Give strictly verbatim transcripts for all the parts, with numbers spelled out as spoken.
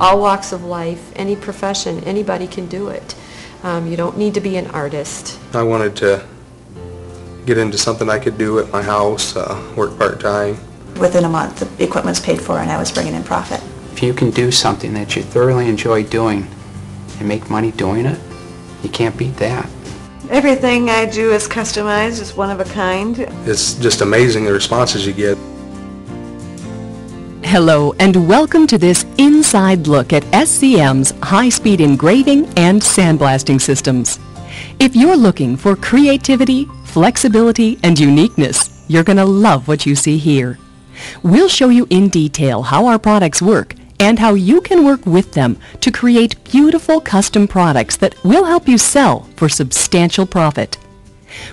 all walks of life, any profession, anybody can do it. Um, you don't need to be an artist. I wanted to get into something I could do at my house, uh, work part-time. Within a month, the equipment's paid for and I was bringing in profit. If you can do something that you thoroughly enjoy doing and make money doing it, you can't beat that. Everything I do is customized, it's one of a kind. It's just amazing the responses you get. Hello and welcome to this inside look at S C M's high-speed engraving and sandblasting systems. If you're looking for creativity, flexibility, and uniqueness, you're going to love what you see here. We'll show you in detail how our products work and how you can work with them to create beautiful custom products that will help you sell for substantial profit.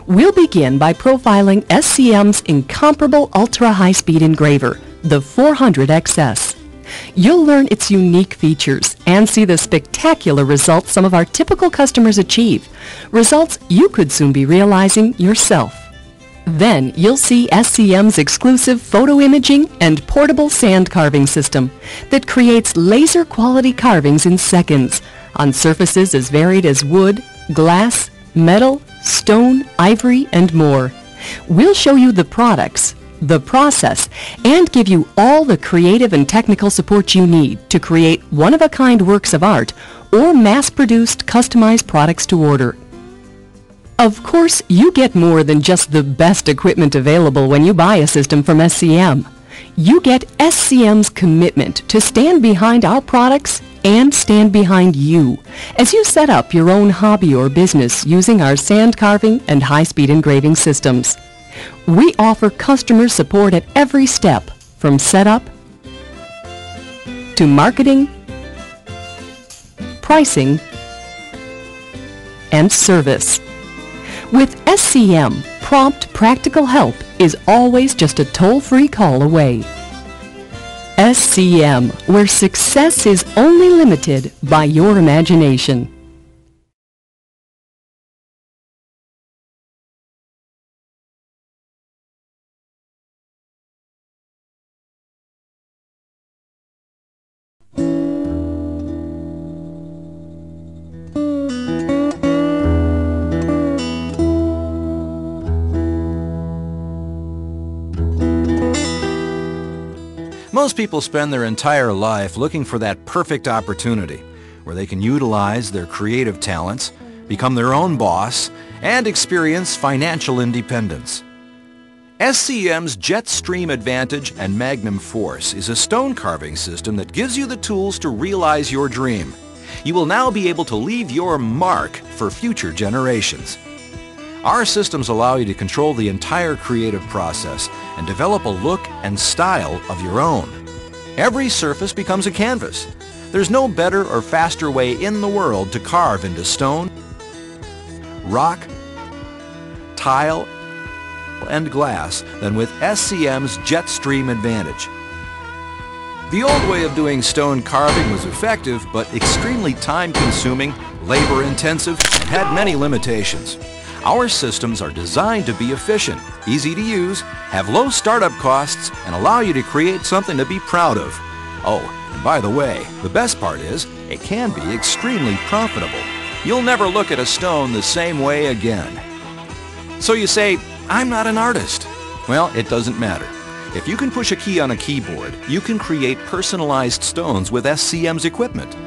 We'll begin by profiling S C M's incomparable ultra-high-speed engraver, the four hundred X S. You'll learn its unique features and see the spectacular results some of our typical customers achieve, results you could soon be realizing yourself. Then you'll see S C M's exclusive photo imaging and portable sand carving system that creates laser quality carvings in seconds on surfaces as varied as wood, glass, metal, stone, ivory, and more. We'll show you the products, the process, and give you all the creative and technical support you need to create one-of-a-kind works of art or mass-produced, customized products to order. Of course, you get more than just the best equipment available when you buy a system from S C M. You get S C M's commitment to stand behind our products and stand behind you as you set up your own hobby or business using our sand carving and high-speed engraving systems. We offer customer support at every step, from setup to marketing, pricing, and service. With S C M, prompt practical help is always just a toll-free call away. S C M, where success is only limited by your imagination. Most people spend their entire life looking for that perfect opportunity where they can utilize their creative talents, become their own boss, and experience financial independence. S C M's Jetstream Advantage and Magnum Force is a stone carving system that gives you the tools to realize your dream. You will now be able to leave your mark for future generations. Our systems allow you to control the entire creative process and develop a look and style of your own. Every surface becomes a canvas. There's no better or faster way in the world to carve into stone, rock, tile, and glass than with S C M's Jetstream Advantage. The old way of doing stone carving was effective but extremely time-consuming, labor-intensive, and had many limitations. Our systems are designed to be efficient, easy to use, have low startup costs, and allow you to create something to be proud of. Oh, and by the way, the best part is, it can be extremely profitable. You'll never look at a stone the same way again. So you say, I'm not an artist. Well, it doesn't matter. If you can push a key on a keyboard, you can create personalized stones with S C M's equipment.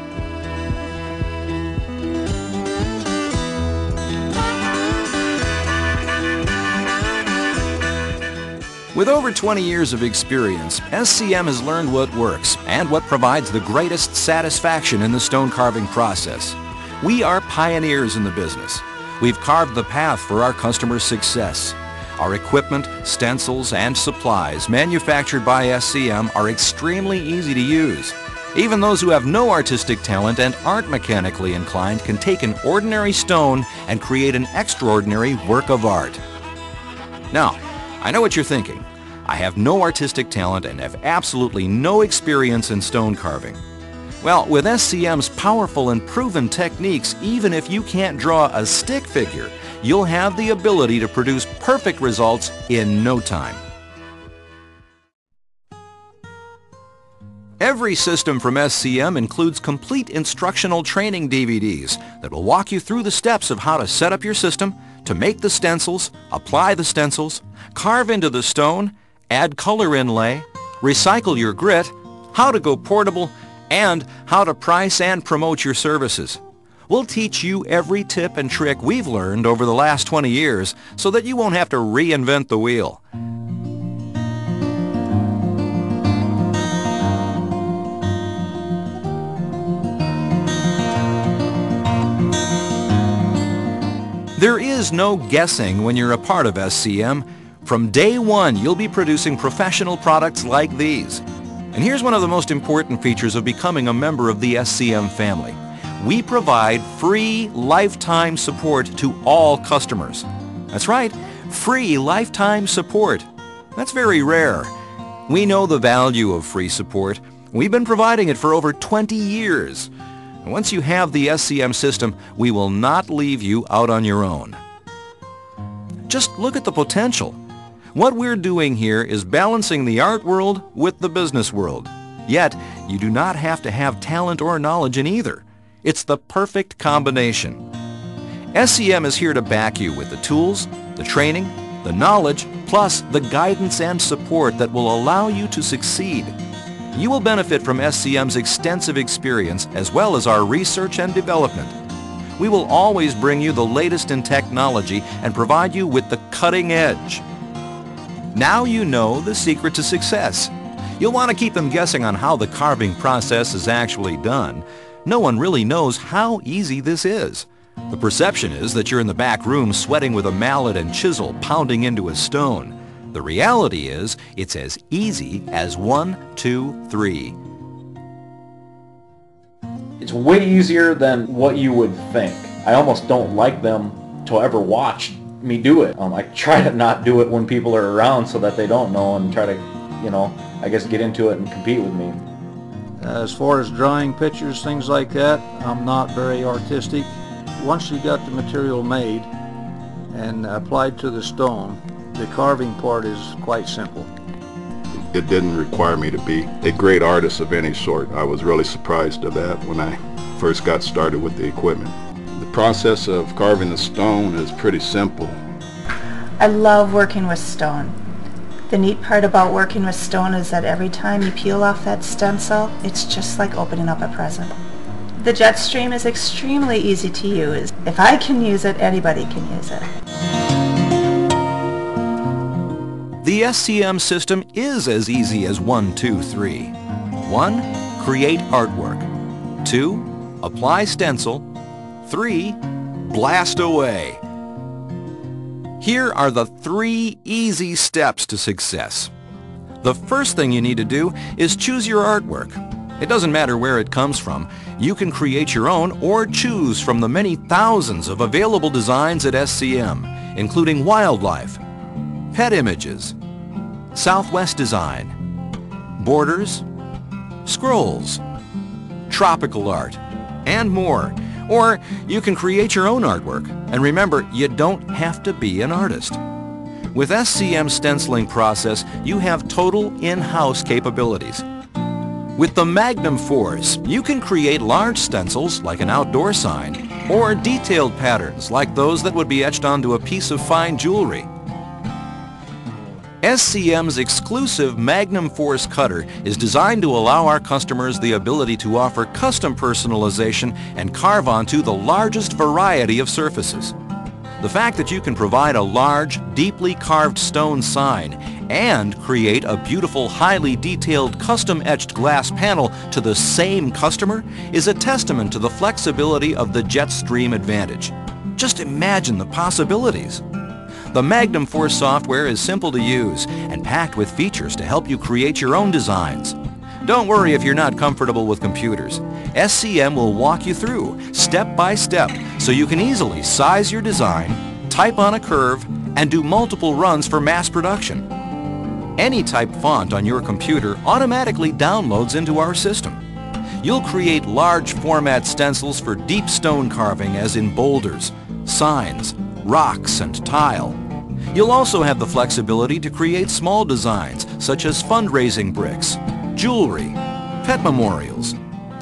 With over twenty years of experience, S C M has learned what works and what provides the greatest satisfaction in the stone carving process. We are pioneers in the business. We've carved the path for our customers' success. Our equipment, stencils, and supplies manufactured by S C M are extremely easy to use. Even those who have no artistic talent and aren't mechanically inclined can take an ordinary stone and create an extraordinary work of art. Now, I know what you're thinking. I have no artistic talent and have absolutely no experience in stone carving. Well, with S C M's powerful and proven techniques, even if you can't draw a stick figure, you'll have the ability to produce perfect results in no time. Every system from S C M includes complete instructional training D V Ds that will walk you through the steps of how to set up your system, to make the stencils, apply the stencils, carve into the stone, add color inlay, recycle your grit, how to go portable, and how to price and promote your services. We'll teach you every tip and trick we've learned over the last twenty years so that you won't have to reinvent the wheel. There is no guessing when you're a part of S C M. From day one, you'll be producing professional products like these. And here's one of the most important features of becoming a member of the S C M family. We provide free lifetime support to all customers. That's right, free lifetime support. That's very rare. We know the value of free support. We've been providing it for over twenty years. Once you have the S C M system, we will not leave you out on your own. Just look at the potential. What we're doing here is balancing the art world with the business world. Yet, you do not have to have talent or knowledge in either. It's the perfect combination. S C M is here to back you with the tools, the training, the knowledge, plus the guidance and support that will allow you to succeed. You will benefit from S C M's extensive experience as well as our research and development. We will always bring you the latest in technology and provide you with the cutting edge. Now you know the secret to success. You'll want to keep them guessing on how the carving process is actually done. No one really knows how easy this is. The perception is that you're in the back room sweating with a mallet and chisel pounding into a stone. The reality is, it's as easy as one, two, three. It's way easier than what you would think. I almost don't like them to ever watch me do it. Um, I try to not do it when people are around so that they don't know and try to, you know, I guess get into it and compete with me. As far as drawing pictures, things like that, I'm not very artistic. Once you got the material made and applied to the stone, the carving part is quite simple. It didn't require me to be a great artist of any sort. I was really surprised at that when I first got started with the equipment. The process of carving the stone is pretty simple. I love working with stone. The neat part about working with stone is that every time you peel off that stencil, it's just like opening up a present. The Jetstream is extremely easy to use. If I can use it, anybody can use it. The S C M system is as easy as one, two, three. One, create artwork. Two, apply stencil. Three, blast away. Here are the three easy steps to success. The first thing you need to do is choose your artwork. It doesn't matter where it comes from. You can create your own or choose from the many thousands of available designs at S C M, including wildlife, pet images, Southwest design, borders, scrolls, tropical art, and more. Or you can create your own artwork. And remember, you don't have to be an artist. With S C M's stenciling process, you have total in-house capabilities. With the Magnum Force, you can create large stencils like an outdoor sign or detailed patterns like those that would be etched onto a piece of fine jewelry. S C M's exclusive Magnum Force Cutter is designed to allow our customers the ability to offer custom personalization and carve onto the largest variety of surfaces. The fact that you can provide a large, deeply carved stone sign and create a beautiful, highly detailed, custom-etched glass panel to the same customer is a testament to the flexibility of the Jetstream Advantage. Just imagine the possibilities. The Magnum Force software is simple to use and packed with features to help you create your own designs. Don't worry if you're not comfortable with computers. S C M will walk you through, step by step, so you can easily size your design, type on a curve, and do multiple runs for mass production. Any type font on your computer automatically downloads into our system. You'll create large format stencils for deep stone carving as in boulders, signs, rocks, and tile. You'll also have the flexibility to create small designs such as fundraising bricks, jewelry, pet memorials,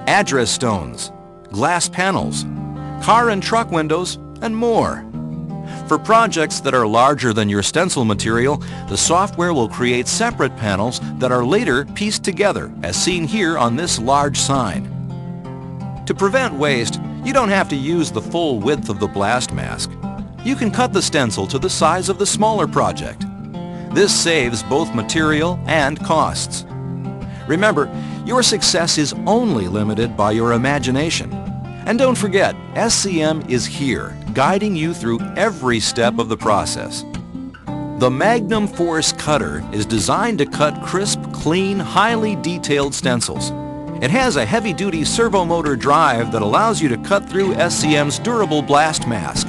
address stones, glass panels, car and truck windows, and more. For projects that are larger than your stencil material, the software will create separate panels that are later pieced together, as seen here on this large sign. To prevent waste, you don't have to use the full width of the BLAST mask. You can cut the stencil to the size of the smaller project. This saves both material and costs. Remember, your success is only limited by your imagination. And don't forget, S C M is here, guiding you through every step of the process. The Magnum Force Cutter is designed to cut crisp, clean, highly detailed stencils. It has a heavy-duty servomotor drive that allows you to cut through S C M's durable BLAST mask.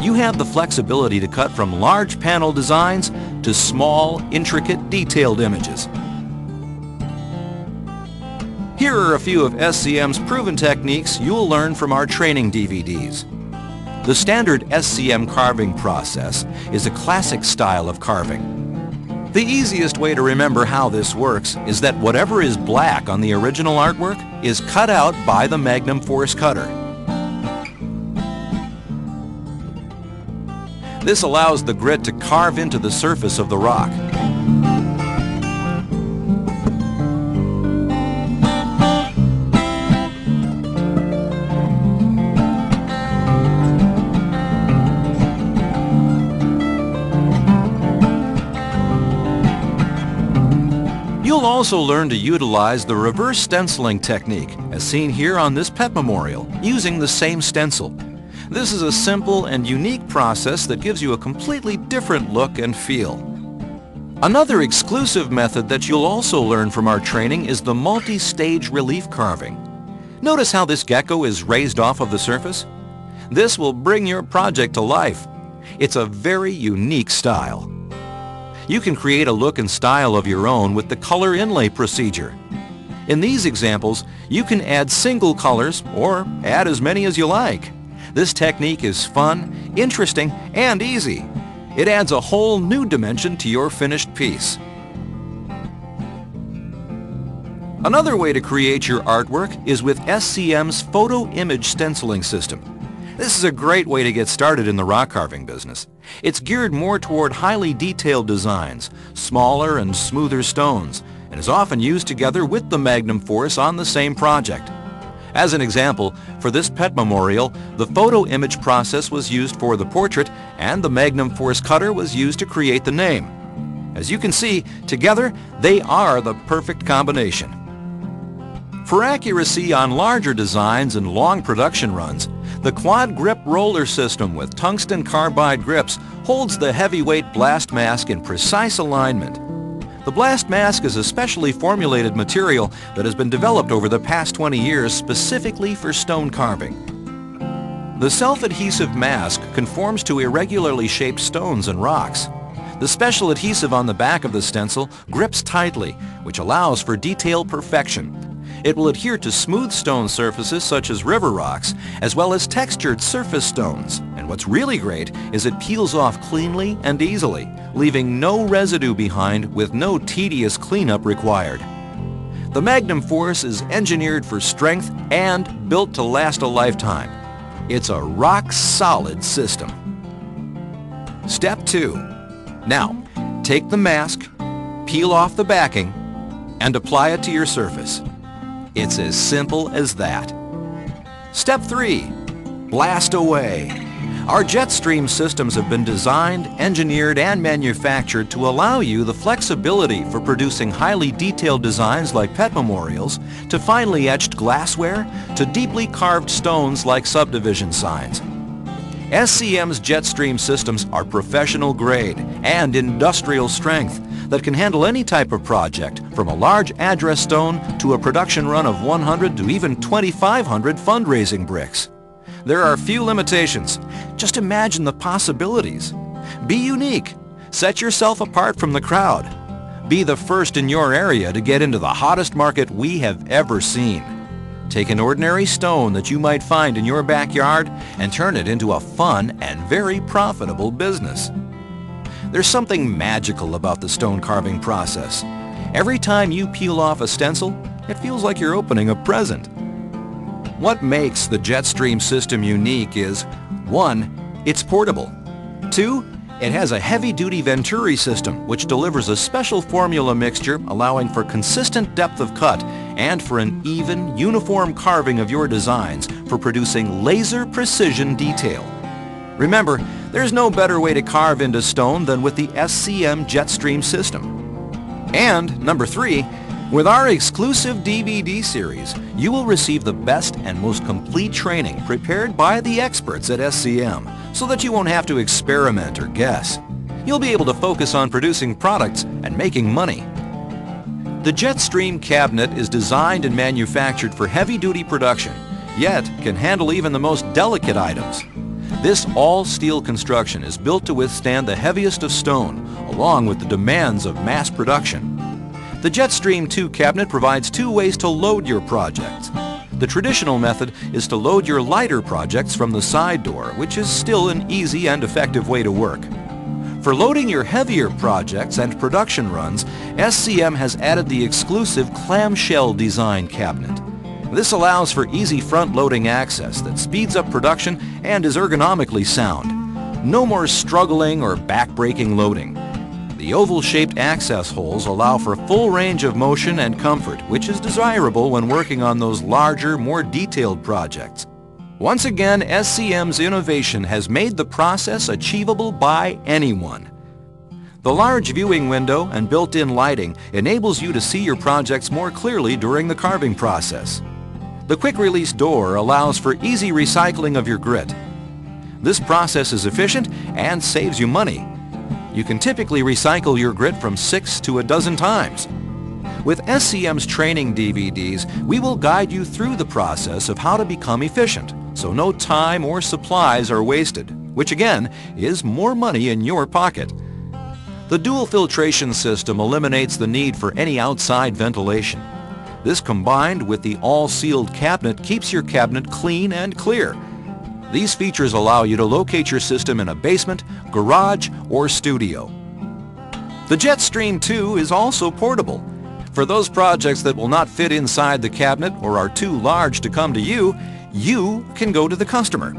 You have the flexibility to cut from large panel designs to small, intricate, detailed images. Here are a few of S C M's proven techniques you'll learn from our training D V Ds. The standard S C M carving process is a classic style of carving. The easiest way to remember how this works is that whatever is black on the original artwork is cut out by the Magnum Force Cutter. This allows the grit to carve into the surface of the rock. You'll also learn to utilize the reverse stenciling technique, as seen here on this pet memorial, using the same stencil. This is a simple and unique process that gives you a completely different look and feel. Another exclusive method that you'll also learn from our training is the multi-stage relief carving. Notice how this gecko is raised off of the surface? This will bring your project to life. It's a very unique style. You can create a look and style of your own with the color inlay procedure. In these examples, you can add single colors or add as many as you like. This technique is fun, interesting, and easy. It adds a whole new dimension to your finished piece. Another way to create your artwork is with S C M's Photo Image Stenciling System. This is a great way to get started in the rock carving business. It's geared more toward highly detailed designs, smaller and smoother stones, and is often used together with the Magnum Force on the same project. As an example, for this pet memorial, the photo image process was used for the portrait, and the Magnum Force Cutter was used to create the name. As you can see, together, they are the perfect combination. For accuracy on larger designs and long production runs, the quad grip roller system with tungsten carbide grips holds the heavyweight BLAST mask in precise alignment. The BLAST mask is a specially formulated material that has been developed over the past twenty years specifically for stone carving. The self-adhesive mask conforms to irregularly shaped stones and rocks. The special adhesive on the back of the stencil grips tightly, which allows for detail perfection. It will adhere to smooth stone surfaces such as river rocks, as well as textured surface stones. And what's really great is it peels off cleanly and easily, leaving no residue behind with no tedious cleanup required. The Magnum Force is engineered for strength and built to last a lifetime. It's a rock-solid system. Step two. Now, take the mask, peel off the backing, and apply it to your surface. It's as simple as that. Step three, blast away. Our Jetstream systems have been designed, engineered, and manufactured to allow you the flexibility for producing highly detailed designs like pet memorials, to finely etched glassware, to deeply carved stones like subdivision signs. S C M's Jetstream systems are professional grade and industrial strength that can handle any type of project, from a large address stone to a production run of one hundred to even twenty-five hundred fundraising bricks. There are few limitations. Just imagine the possibilities. Be unique. Set yourself apart from the crowd. Be the first in your area to get into the hottest market we have ever seen. Take an ordinary stone that you might find in your backyard and turn it into a fun and very profitable business. There's something magical about the stone carving process. Every time you peel off a stencil, It feels like you're opening a present. What makes the Jetstream system unique is, one, it's portable. Two, it has a heavy-duty Venturi system, which delivers a special formula mixture allowing for consistent depth of cut and for an even, uniform carving of your designs for producing laser precision detail. Remember, there's no better way to carve into stone than with the S C M Jetstream system. And, number three, with our exclusive D V D series, you will receive the best and most complete training prepared by the experts at S C M, so that you won't have to experiment or guess. You'll be able to focus on producing products and making money. The Jetstream cabinet is designed and manufactured for heavy-duty production, yet can handle even the most delicate items. This all-steel construction is built to withstand the heaviest of stone, along with the demands of mass production. The Jetstream two cabinet provides two ways to load your projects. The traditional method is to load your lighter projects from the side door, which is still an easy and effective way to work. For loading your heavier projects and production runs, S C M has added the exclusive clamshell design cabinet. This allows for easy front-loading access that speeds up production and is ergonomically sound. No more struggling or back-breaking loading. The oval-shaped access holes allow for full range of motion and comfort, which is desirable when working on those larger, more detailed projects. Once again, S C M's innovation has made the process achievable by anyone. The large viewing window and built-in lighting enables you to see your projects more clearly during the carving process. The quick-release door allows for easy recycling of your grit. This process is efficient and saves you money. You can typically recycle your grit from six to a dozen times. With S C M's training D V Ds, we will guide you through the process of how to become efficient, so no time or supplies are wasted, which again is more money in your pocket. The dual filtration system eliminates the need for any outside ventilation. This, combined with the all-sealed cabinet, keeps your cabinet clean and clear. These features allow you to locate your system in a basement, garage, or studio. The Jetstream two is also portable. For those projects that will not fit inside the cabinet or are too large to come to you, you can go to the customer.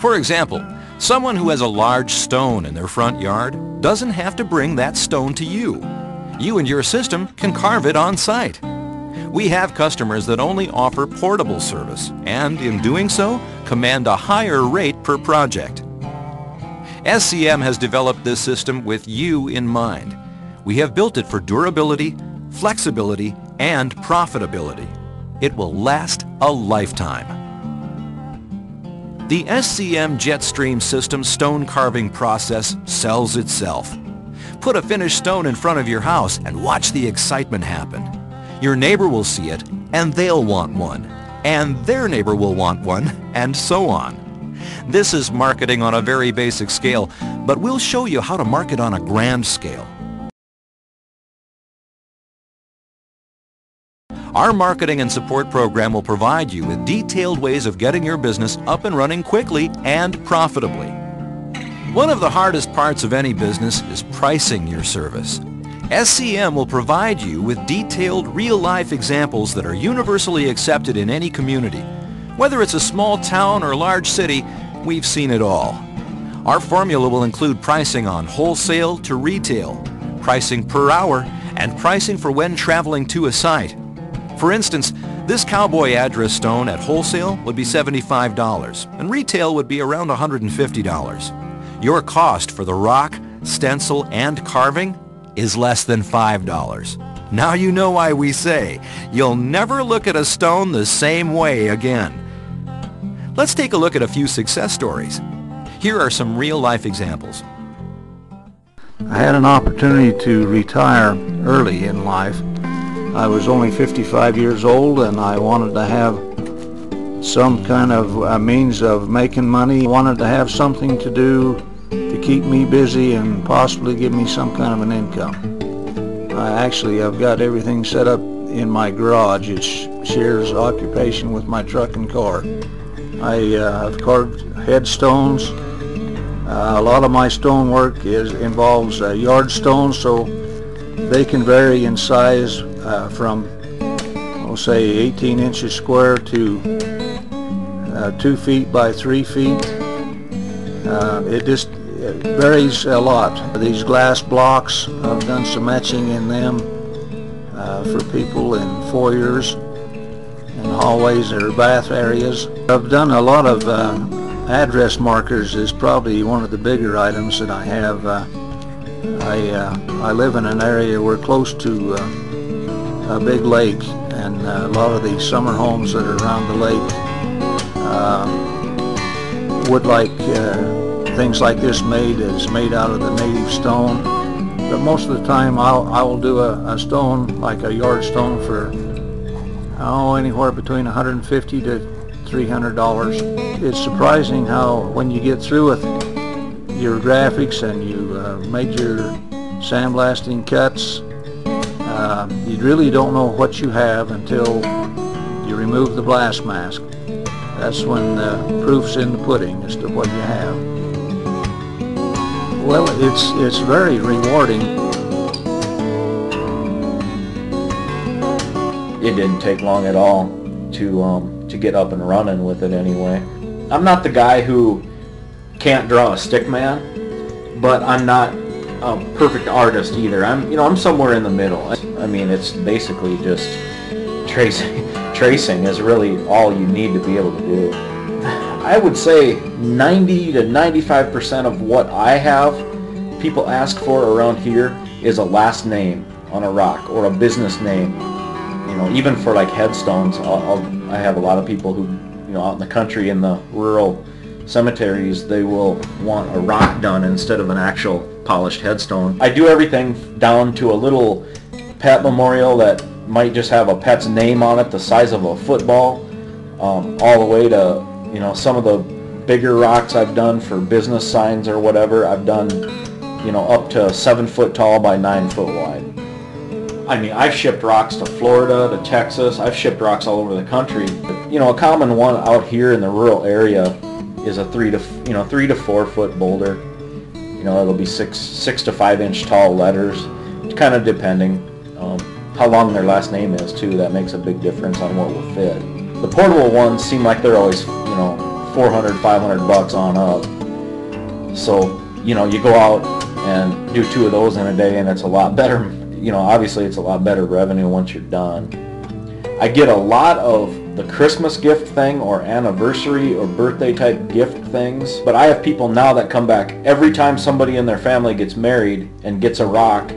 For example, someone who has a large stone in their front yard doesn't have to bring that stone to you. You and your system can carve it on site. We have customers that only offer portable service and, in doing so, command a higher rate per project. S C M has developed this system with you in mind. We have built it for durability, flexibility, and profitability. It will last a lifetime. The S C M Jetstream system stone carving process sells itself. Put a finished stone in front of your house and watch the excitement happen. Your neighbor will see it, and they'll want one, and their neighbor will want one, and so on. This is marketing on a very basic scale, but we'll show you how to market on a grand scale. Our marketing and support program will provide you with detailed ways of getting your business up and running quickly and profitably. One of the hardest parts of any business is pricing your service. S C M will provide you with detailed real-life examples that are universally accepted in any community. Whether it's a small town or large city, we've seen it all. Our formula will include pricing on wholesale to retail, pricing per hour, and pricing for when traveling to a site. For instance, this cowboy address stone at wholesale would be seventy-five dollars, and retail would be around one hundred fifty dollars. Your cost for the rock, stencil, and carving is less than five dollars. Now you know why we say, you'll never look at a stone the same way again. Let's take a look at a few success stories. Here are some real-life examples. I had an opportunity to retire early in life. I was only fifty-five years old, and I wanted to have some kind of a means of making money. I wanted to have something to do to keep me busy and possibly give me some kind of an income. Uh, actually, I've got everything set up in my garage. It shares occupation with my truck and car. I, uh, I've carved headstones. Uh, a lot of my stone work is, involves uh, yard stones, so they can vary in size uh, from we'll say eighteen inches square to uh, two feet by three feet. Uh, it just it varies a lot. These glass blocks, I've done some etching in them uh, for people in foyers and hallways or bath areas. I've done a lot of uh, address markers. Is probably one of the bigger items that I have. Uh, I, uh, I live in an area, we're close to uh, a big lake, and uh, a lot of the summer homes that are around the lake uh, would like uh, things like this made. Is made out of the native stone, but most of the time I'll, I will do a, a stone, like a yard stone, for oh, anywhere between one hundred fifty to three hundred dollars. It's surprising how when you get through with your graphics and you uh, made your sandblasting cuts, uh, you really don't know what you have until you remove the blast mask. That's when the proof's in the pudding as to what you have. Well, it's it's very rewarding. It didn't take long at all to um, to get up and running with it anyway. I'm not the guy who can't draw a stick man, but I'm not a perfect artist either. I'm, you know, I'm somewhere in the middle. I mean, it's basically just tracing. Tracing is really all you need to be able to do. I would say ninety to ninety-five percent of what I have, people ask for around here, is a last name on a rock or a business name. You know, even for like headstones, I'll, I'll, I have a lot of people who, you know, out in the country in the rural cemeteries, they will want a rock done instead of an actual polished headstone. I do everything down to a little pet memorial that might just have a pet's name on it the size of a football, um, all the way to, you know, some of the bigger rocks I've done for business signs or whatever. I've done, you know, up to seven foot tall by nine foot wide. I mean, I've shipped rocks to Florida, to Texas. I've shipped rocks all over the country. You know, a common one out here in the rural area is a three to you know three to four foot boulder. You know, it'll be six six to five inch tall letters, kind of depending um, how long their last name is too. That makes a big difference on what will fit. The portable ones seem like they're always, you know, four hundred, five hundred bucks on up. So, you know, you go out and do two of those in a day, and it's a lot better. You know, obviously it's a lot better revenue once you're done. I get a lot of the Christmas gift thing or anniversary or birthday type gift things, but I have people now that come back every time somebody in their family gets married and gets a rock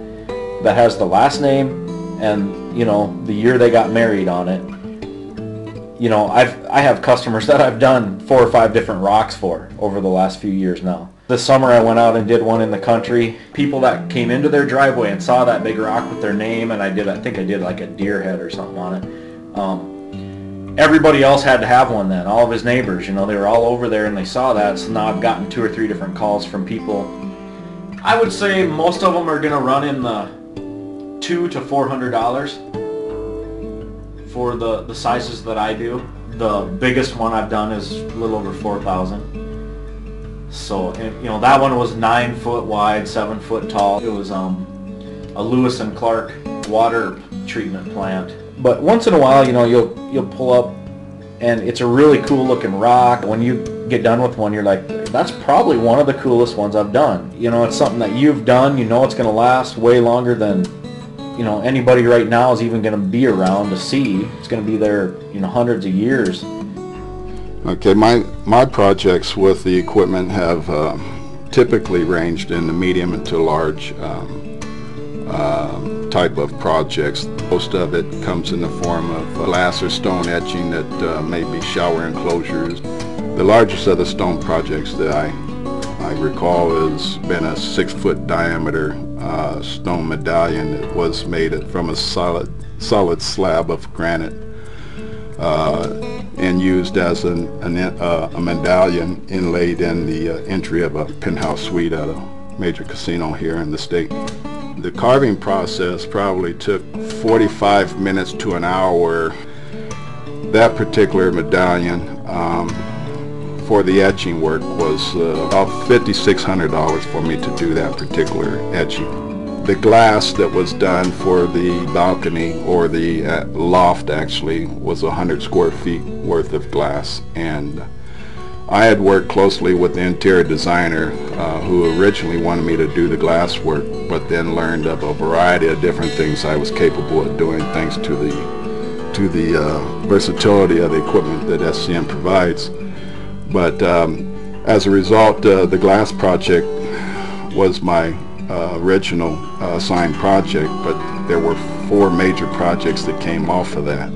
that has the last name and, you know, the year they got married on it. You know, I've, I have customers that I've done four or five different rocks for over the last few years now. This summer I went out and did one in the country. People that came into their driveway and saw that big rock with their name, and I did, I think I did like a deer head or something on it. Um, Everybody else had to have one then, all of his neighbors, you know, they were all over there and they saw that, so now I've gotten two or three different calls from people. I would say most of them are going to run in the two to four hundred dollars for the, the sizes that I do. The biggest one I've done is a little over four thousand. So, and, you know, that one was nine foot wide, seven foot tall. It was um, a Lewis and Clark water treatment plant. But once in a while, you know, you'll you'll pull up, and it's a really cool looking rock. When you get done with one, you're like, that's probably one of the coolest ones I've done. You know, it's something that you've done. You know, it's going to last way longer than, you know, anybody right now is even going to be around to see. It's going to be there, you know, hundreds of years. Okay, my my projects with the equipment have uh, typically ranged in the medium to large. Um, Uh, type of projects. Most of it comes in the form of glass or stone etching that uh, may be shower enclosures. The largest of the stone projects that I, I recall has been a six foot diameter uh, stone medallion that was made from a solid, solid slab of granite uh, and used as an, an, uh, a medallion inlaid in the uh, entry of a penthouse suite at a major casino here in the state. The carving process probably took forty-five minutes to an hour. That particular medallion um, for the etching work was uh, about fifty-six hundred dollars for me to do that particular etching. the glass that was done for the balcony, or the uh, loft actually, was one hundred square feet worth of glass, and I had worked closely with the interior designer uh, who originally wanted me to do the glass work, but then learned of a variety of different things I was capable of doing thanks to the, to the uh, versatility of the equipment that S C M provides. But um, as a result, uh, the glass project was my uh, original uh, assigned project, but there were four major projects that came off of that.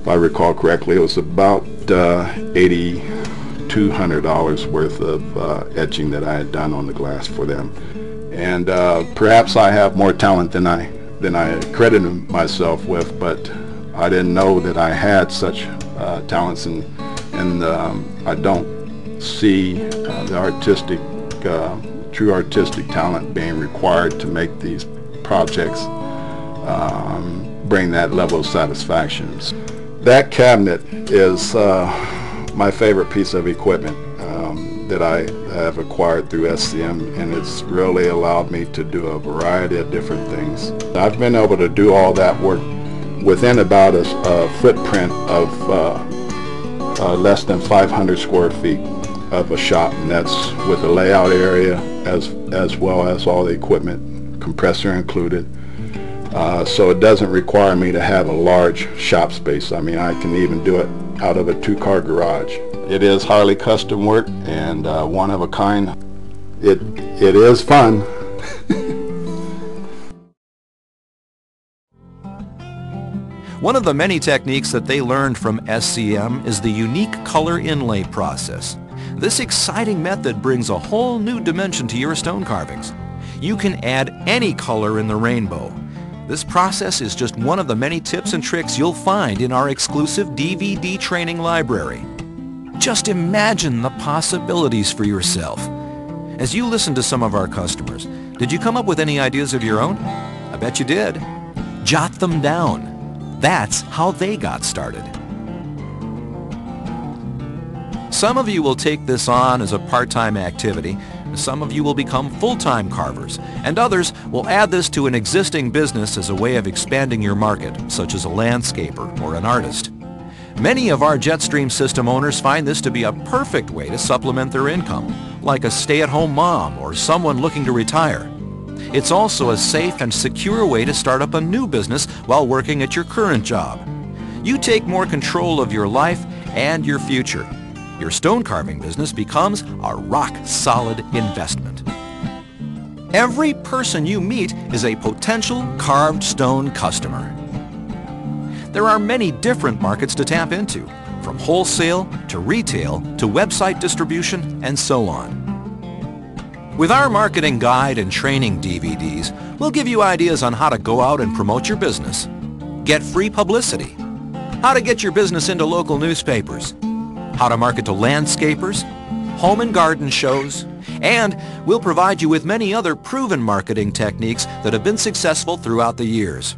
If I recall correctly, it was about uh, eighty-two hundred dollars worth of uh, etching that I had done on the glass for them. And uh, perhaps I have more talent than I than I credited myself with, but I didn't know that I had such uh, talents, and and um, I don't see uh, the artistic uh, true artistic talent being required to make these projects um, bring that level of satisfaction. That cabinet is uh, my favorite piece of equipment um, that I have acquired through S C M, and it's really allowed me to do a variety of different things. I've been able to do all that work within about a, a footprint of uh, uh, less than five hundred square feet of a shop, and that's with a layout area as, as well as all the equipment, compressor included. Uh, so it doesn't require me to have a large shop space. I mean, I can even do it out of a two-car garage. It is highly custom work and uh, one of a kind. It, it is fun. One of the many techniques that they learned from S C M is the unique color inlay process. This exciting method brings a whole new dimension to your stone carvings. You can add any color in the rainbow. This process is just one of the many tips and tricks you'll find in our exclusive D V D training library. Just imagine the possibilities for yourself. As you listen to some of our customers, did you come up with any ideas of your own? I bet you did. Jot them down. That's how they got started. Some of you will take this on as a part-time activity. Some of you will become full-time carvers, and others will add this to an existing business as a way of expanding your market, such as a landscaper or an artist. Many of our Jetstream system owners find this to be a perfect way to supplement their income, like a stay-at-home mom or someone looking to retire. It's also a safe and secure way to start up a new business while working at your current job. You take more control of your life and your future. Your stone carving business becomes a rock-solid investment. Every person you meet is a potential carved stone customer. There are many different markets to tap into, from wholesale to retail to website distribution and so on. With our marketing guide and training D V Ds, we'll give you ideas on how to go out and promote your business, get free publicity, how to get your business into local newspapers, how to market to landscapers, home and garden shows, and we'll provide you with many other proven marketing techniques that have been successful throughout the years.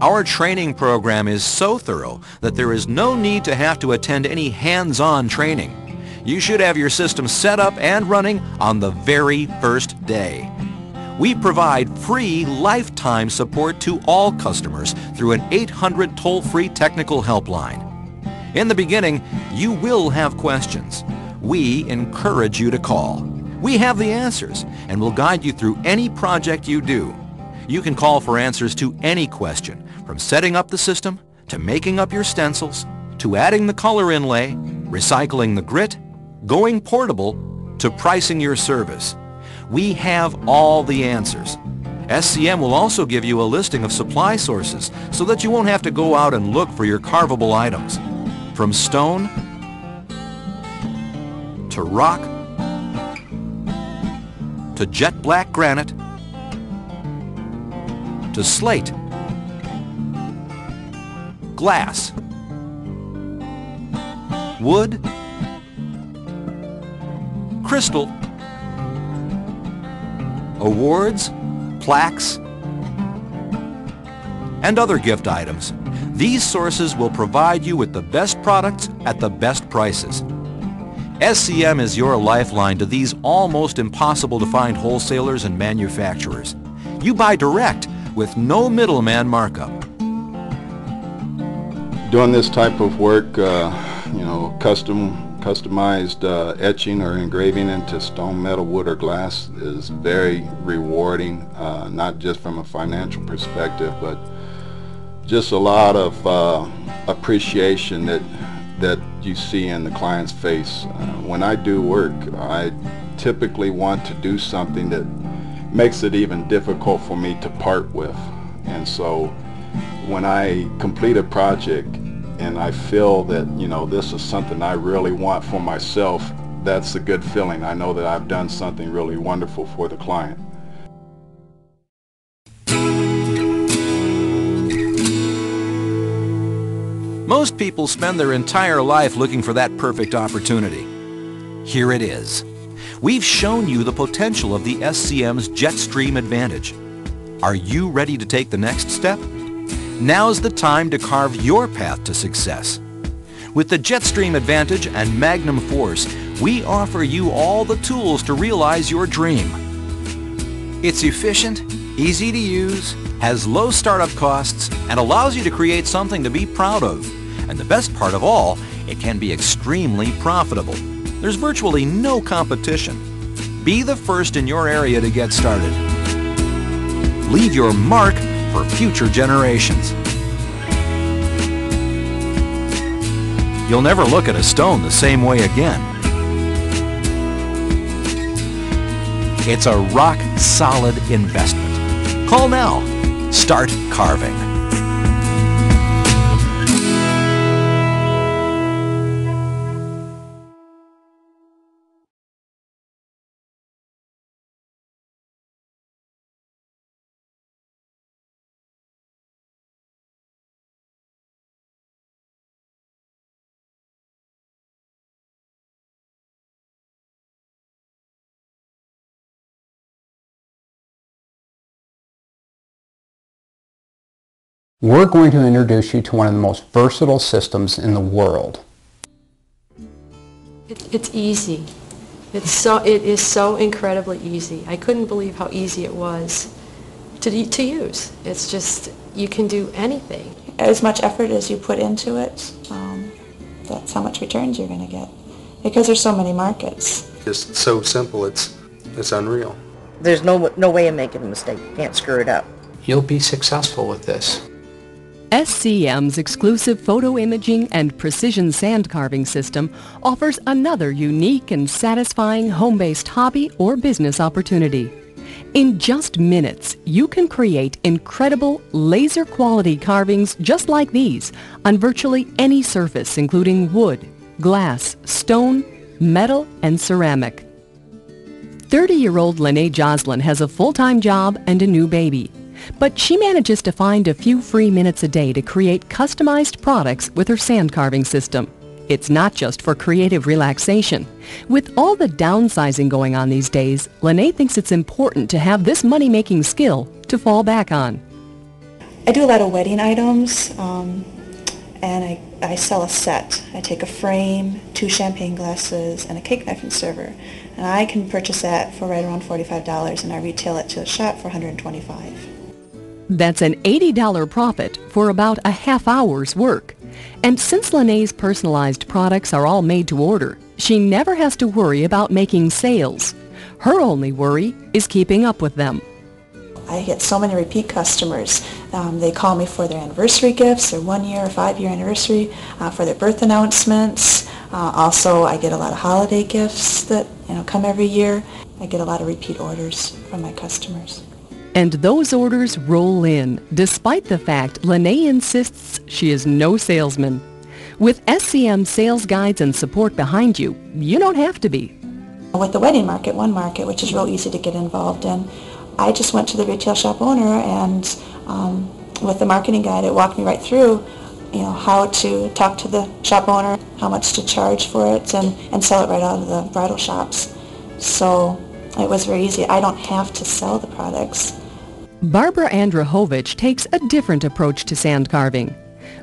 Our training program is so thorough that there is no need to have to attend any hands-on training. You should have your system set up and running on the very first day. We provide free lifetime support to all customers through an eight hundred toll-free technical helpline. In the beginning, you will have questions. We encourage you to call. We have the answers, and we'll guide you through any project you do. You can call for answers to any question, from setting up the system, to making up your stencils, to adding the color inlay, recycling the grit, going portable, to pricing your service. We have all the answers. S C M will also give you a listing of supply sources so that you won't have to go out and look for your carvable items. From stone, to rock, to jet black granite, to slate, glass, wood, crystal, awards, plaques, and other gift items. These sources will provide you with the best products at the best prices. S C M is your lifeline to these almost impossible to find wholesalers and manufacturers. You buy direct with no middleman markup. Doing this type of work, uh, you know, custom customized uh, etching or engraving into stone, metal, wood, or glass is very rewarding, uh, not just from a financial perspective, but just a lot of uh, appreciation that that you see in the client's face. Uh, when I do work, I typically want to do something that makes it even difficult for me to part with. And so when I complete a project and I feel that, you know, this is something I really want for myself, that's a good feeling. I know that I've done something really wonderful for the client. Most people spend their entire life looking for that perfect opportunity. Here it is. We've shown you the potential of the S C M's Jetstream Advantage. Are you ready to take the next step? Now's the time to carve your path to success. With the Jetstream Advantage and Magnum Force, we offer you all the tools to realize your dream. It's efficient, easy to use, has low startup costs, and allows you to create something to be proud of. And the best part of all, it can be extremely profitable. There's virtually no competition. Be the first in your area to get started. Leave your mark for future generations. You'll never look at a stone the same way again. It's a rock-solid investment. Call now. Start carving. We're going to introduce you to one of the most versatile systems in the world. It, it's easy. It's so, it is so incredibly easy. I couldn't believe how easy it was to, to use. It's just, you can do anything. As much effort as you put into it, um, that's how much returns you're going to get. Because there's so many markets. It's so simple, it's, it's unreal. There's no, no way of making a mistake. Can't screw it up. You'll be successful with this. S C M's exclusive photo imaging and precision sand carving system offers another unique and satisfying home-based hobby or business opportunity. In just minutes, you can create incredible laser quality carvings just like these on virtually any surface, including wood, glass, stone, metal, and ceramic. thirty-year-old Lene Joslin has a full-time job and a new baby. But she manages to find a few free minutes a day to create customized products with her sand carving system. It's not just for creative relaxation. With all the downsizing going on these days, Lene thinks it's important to have this money-making skill to fall back on. I do a lot of wedding items, um, and I, I sell a set. I take a frame, two champagne glasses, and a cake knife and server. And I can purchase that for right around forty-five dollars, and I retail it to a shop for one hundred twenty-five dollars. That's an eighty dollar profit for about a half hour's work. And since Lene's personalized products are all made to order, she never has to worry about making sales. Her only worry is keeping up with them. I get so many repeat customers. Um, they call me for their anniversary gifts, their one-year or five-year anniversary, uh, for their birth announcements. Uh, also, I get a lot of holiday gifts that, you know, come every year. I get a lot of repeat orders from my customers. And those orders roll in, despite the fact Lene insists she is no salesman. With S C M sales guides and support behind you, you don't have to be. With the wedding market, one market, which is real easy to get involved in, I just went to the retail shop owner and um, with the marketing guide, it walked me right through, you know, how to talk to the shop owner, how much to charge for it, and, and sell it right out of the bridal shops. So it was very easy. I don't have to sell the products. Barbara Andrahovich takes a different approach to sand carving.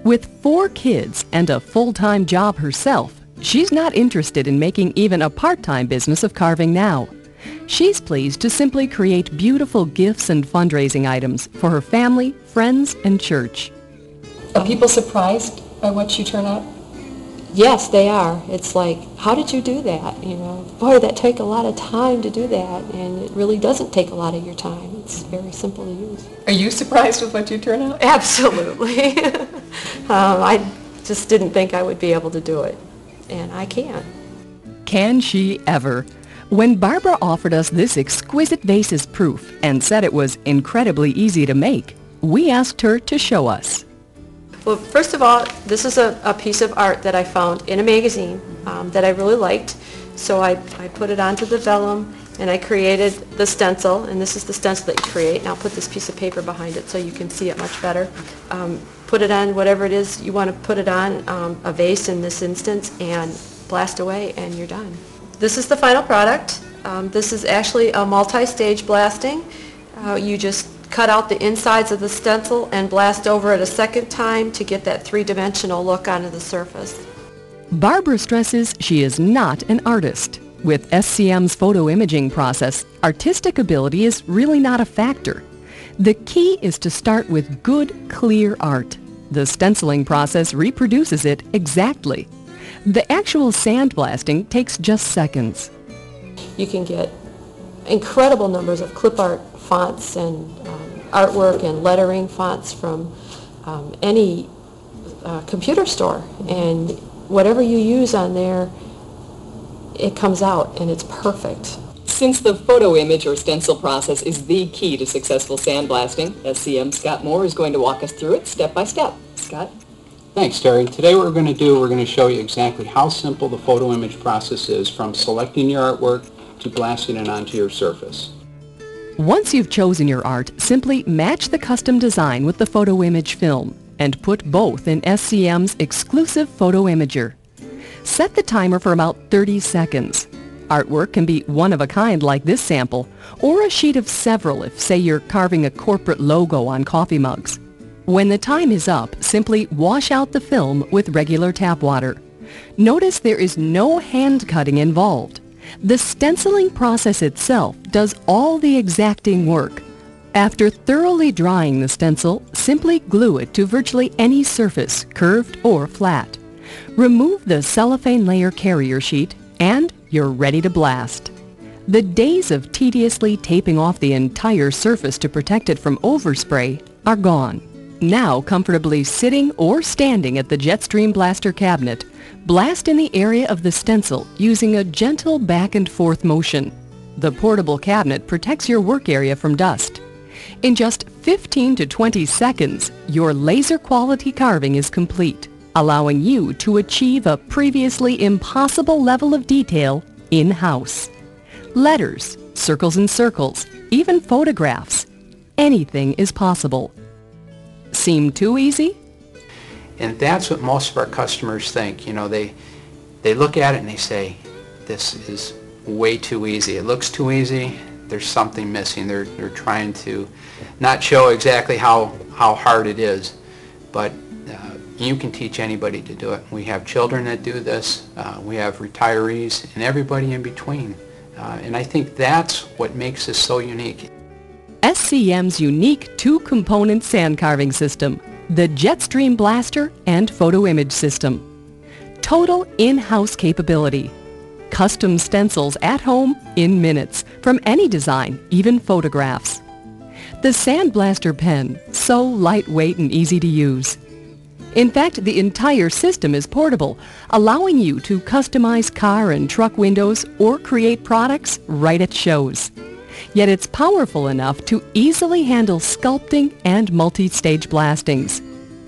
With four kids and a full-time job herself, she's not interested in making even a part-time business of carving now. She's pleased to simply create beautiful gifts and fundraising items for her family, friends, and church. Are people surprised by what you turn out? Yes, they are. It's like, how did you do that? You know, boy, that take a lot of time to do that, and it really doesn't take a lot of your time. It's very simple to use. Are you surprised with what you turn out? Absolutely. um, I just didn't think I would be able to do it, and I can. Can she ever? When Barbara offered us this exquisite vase as proof and said it was incredibly easy to make, we asked her to show us. Well, first of all, this is a, a piece of art that I found in a magazine um, that I really liked. So I, I put it onto the vellum and I created the stencil, and this is the stencil that you create. And I'll put this piece of paper behind it so you can see it much better. Um, put it on whatever it is you want to put it on, um, a vase in this instance, and blast away and you're done. This is the final product. Um, this is actually a multi-stage blasting. Uh, you just cut out the insides of the stencil and blast over it a second time to get that three-dimensional look onto the surface. Barbara stresses she is not an artist. With S C M's photo imaging process, artistic ability is really not a factor. The key is to start with good, clear art. The stenciling process reproduces it exactly. The actual sandblasting takes just seconds. You can get incredible numbers of clip art fonts and um, artwork and lettering fonts from um, any uh, computer store, and whatever you use on there, it comes out and it's perfect. Since the photo image or stencil process is the key to successful sandblasting, S C M Scott Moore is going to walk us through it step by step. Scott? Thanks, Terry. Today what we're going to do, we're going to show you exactly how simple the photo image process is, from selecting your artwork to blasting it onto your surface. Once you've chosen your art, simply match the custom design with the photo image film and put both in S C M's exclusive photo imager. Set the timer for about thirty seconds. Artwork can be one of a kind like this sample, or a sheet of several if, say, you're carving a corporate logo on coffee mugs. When the time is up, simply wash out the film with regular tap water. Notice there is no hand cutting involved. The stenciling process itself does all the exacting work. After thoroughly drying the stencil, simply glue it to virtually any surface, curved or flat. Remove the cellophane layer carrier sheet and you're ready to blast. The days of tediously taping off the entire surface to protect it from overspray are gone. Now comfortably sitting or standing at the Jetstream blaster cabinet, blast in the area of the stencil using a gentle back and forth motion. The portable cabinet protects your work area from dust. In just fifteen to twenty seconds, your laser quality carving is complete, allowing you to achieve a previously impossible level of detail in-house. Letters, circles and circles, even photographs, anything is possible. Seem too easy? And that's what most of our customers think. You know, they they look at it and they say, this is way too easy. It looks too easy. There's something missing. They're, they're trying to not show exactly how, how hard it is, but uh, you can teach anybody to do it. We have children that do this. Uh, we have retirees and everybody in between. Uh, and I think that's what makes this so unique. S C M's unique two-component sand carving system, the Jetstream Blaster and Photo Image System. Total in-house capability. Custom stencils at home in minutes from any design, even photographs. The Sand Blaster pen, so lightweight and easy to use. In fact, the entire system is portable, allowing you to customize car and truck windows or create products right at shows. Yet it's powerful enough to easily handle sculpting and multi-stage blastings.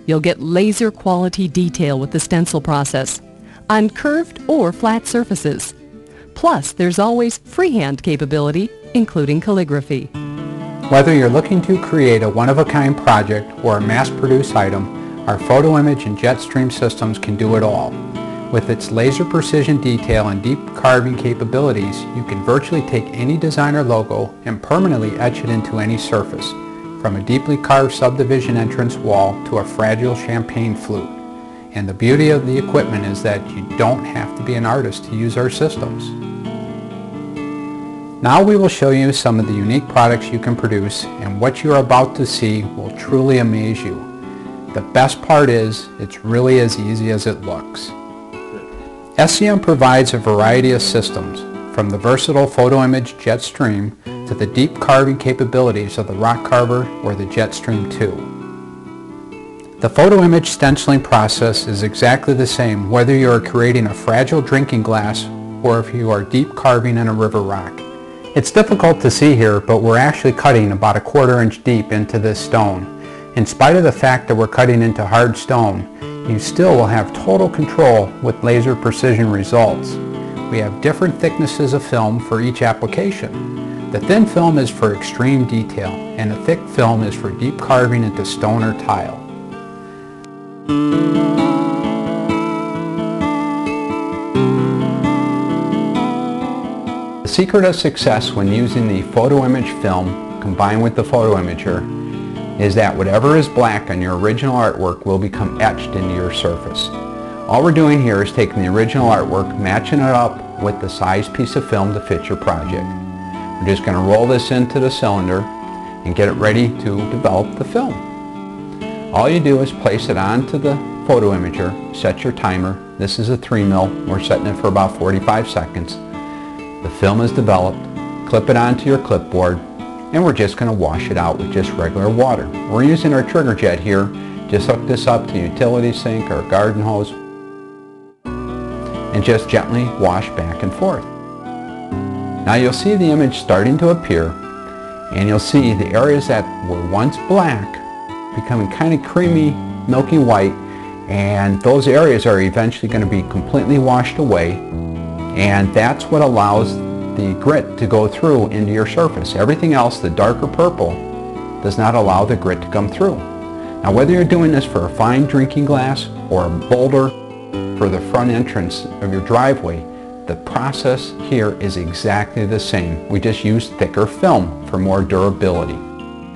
You'll get laser quality detail with the stencil process, on curved or flat surfaces. Plus, there's always freehand capability, including calligraphy. Whether you're looking to create a one-of-a-kind project or a mass-produced item, our photo image and Jetstream systems can do it all. With its laser precision detail and deep carving capabilities, you can virtually take any designer logo and permanently etch it into any surface, from a deeply carved subdivision entrance wall to a fragile champagne flute. And the beauty of the equipment is that you don't have to be an artist to use our systems. Now we will show you some of the unique products you can produce, and what you are about to see will truly amaze you. The best part is, it's really as easy as it looks. S C M provides a variety of systems, from the versatile photo image Jet Stream to the deep carving capabilities of the Rock Carver or the Jetstream two. The photo image stenciling process is exactly the same whether you are creating a fragile drinking glass or if you are deep carving in a river rock. It's difficult to see here, but we're actually cutting about a quarter inch deep into this stone. In spite of the fact that we're cutting into hard stone, you still will have total control with laser precision results. We have different thicknesses of film for each application. The thin film is for extreme detail, and the thick film is for deep carving into stone or tile. The secret of success when using the photo image film combined with the photo imager is that whatever is black on your original artwork will become etched into your surface. All we're doing here is taking the original artwork, matching it up with the size piece of film to fit your project. We're just going to roll this into the cylinder and get it ready to develop the film. All you do is place it onto the photo imager, set your timer. This is a three mil. We're setting it for about forty-five seconds. The film is developed, clip it onto your clipboard, and we're just going to wash it out with just regular water. We're using our trigger jet here. Just hook this up to a utility sink or a garden hose and just gently wash back and forth. Now you'll see the image starting to appear, and you'll see the areas that were once black becoming kind of creamy, milky white, and those areas are eventually going to be completely washed away. And that's what allows the grit to go through into your surface. Everything else, the darker purple, does not allow the grit to come through. Now whether you're doing this for a fine drinking glass or a boulder for the front entrance of your driveway, the process here is exactly the same. We just use thicker film for more durability.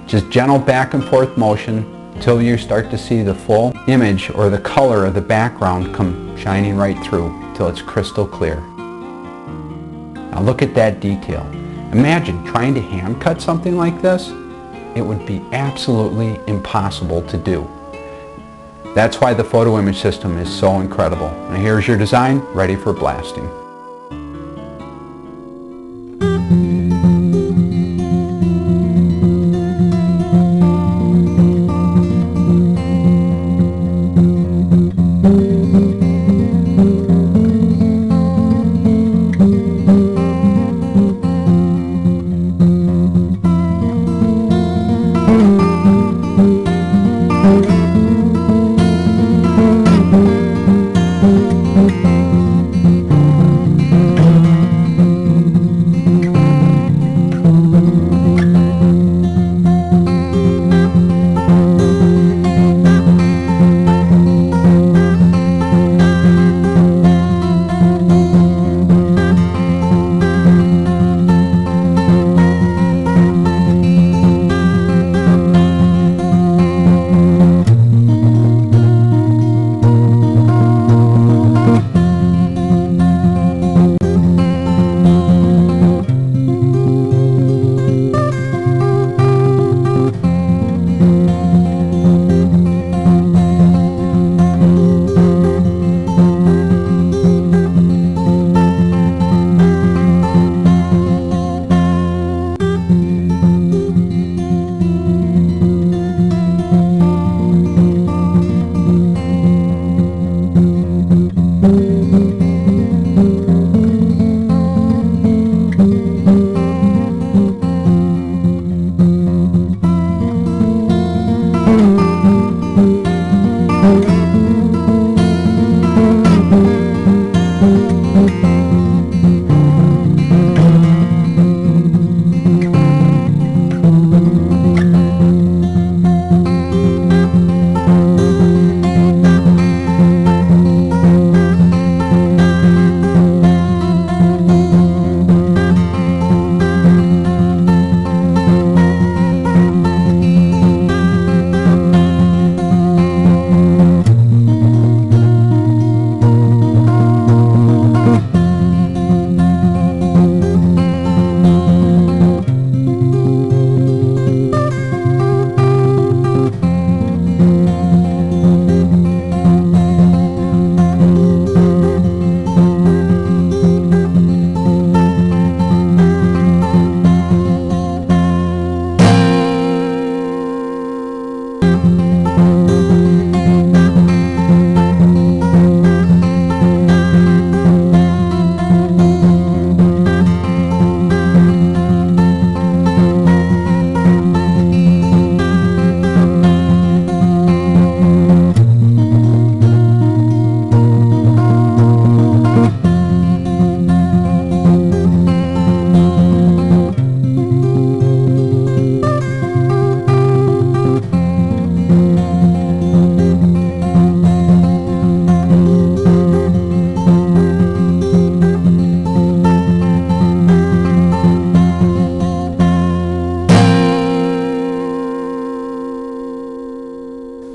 Just gentle back and forth motion until you start to see the full image or the color of the background come shining right through till it's crystal clear. Now look at that detail. Imagine trying to hand cut something like this. It would be absolutely impossible to do. That's why the photo image system is so incredible. Now here's your design ready for blasting. Thank you.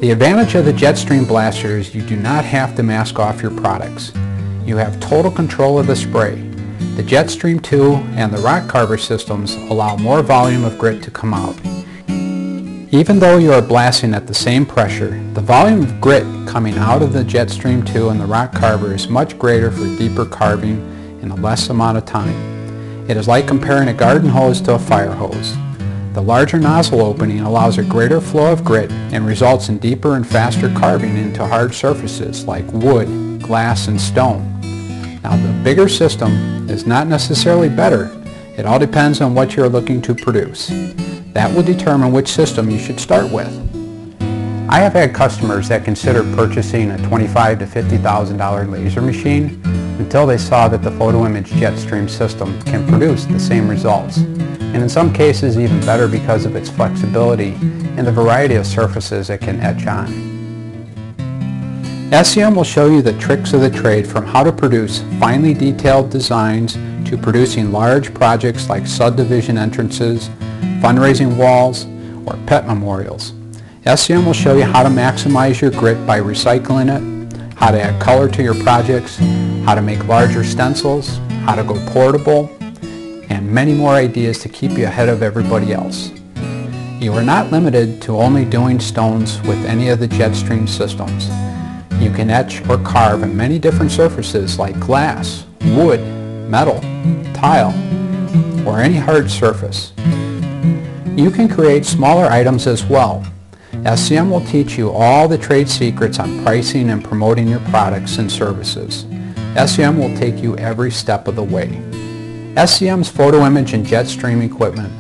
The advantage of the Jetstream blaster is you do not have to mask off your products. You have total control of the spray. The Jetstream two and the rock carver systems allow more volume of grit to come out. Even though you are blasting at the same pressure, the volume of grit coming out of the Jetstream two and the rock carver is much greater for deeper carving in a less amount of time. It is like comparing a garden hose to a fire hose. The larger nozzle opening allows a greater flow of grit and results in deeper and faster carving into hard surfaces like wood, glass, and stone. Now, the bigger system is not necessarily better. It all depends on what you are looking to produce. That will determine which system you should start with. I have had customers that considered purchasing a twenty-five thousand to fifty thousand dollar laser machine until they saw that the Photo Image Jetstream system can produce the same results, and in some cases even better because of its flexibility and the variety of surfaces it can etch on. S C M will show you the tricks of the trade, from how to produce finely detailed designs to producing large projects like subdivision entrances, fundraising walls, or pet memorials. S C M will show you how to maximize your grit by recycling it, how to add color to your projects, how to make larger stencils, how to go portable, and many more ideas to keep you ahead of everybody else. You are not limited to only doing stones with any of the Jetstream systems. You can etch or carve on many different surfaces like glass, wood, metal, tile, or any hard surface. You can create smaller items as well. S C M will teach you all the trade secrets on pricing and promoting your products and services. S C M will take you every step of the way. S C M's Photo Image and Jetstream equipment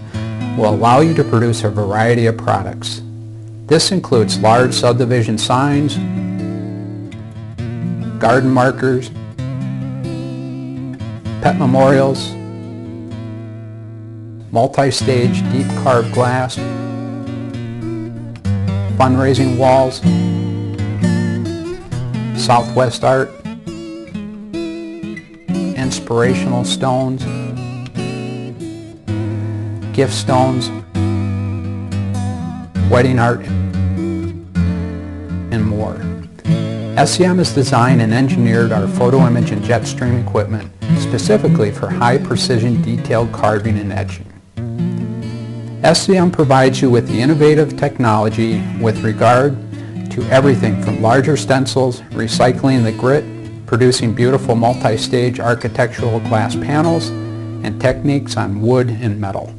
will allow you to produce a variety of products. This includes large subdivision signs, garden markers, pet memorials, multi-stage deep carved glass, fundraising walls, Southwest art, inspirational stones, gift stones, wedding art, and more. S C M has designed and engineered our Photo Image and Jetstream equipment specifically for high precision detailed carving and etching. S C M provides you with the innovative technology with regard to everything from larger stencils, recycling the grit, producing beautiful multi-stage architectural glass panels, and techniques on wood and metal.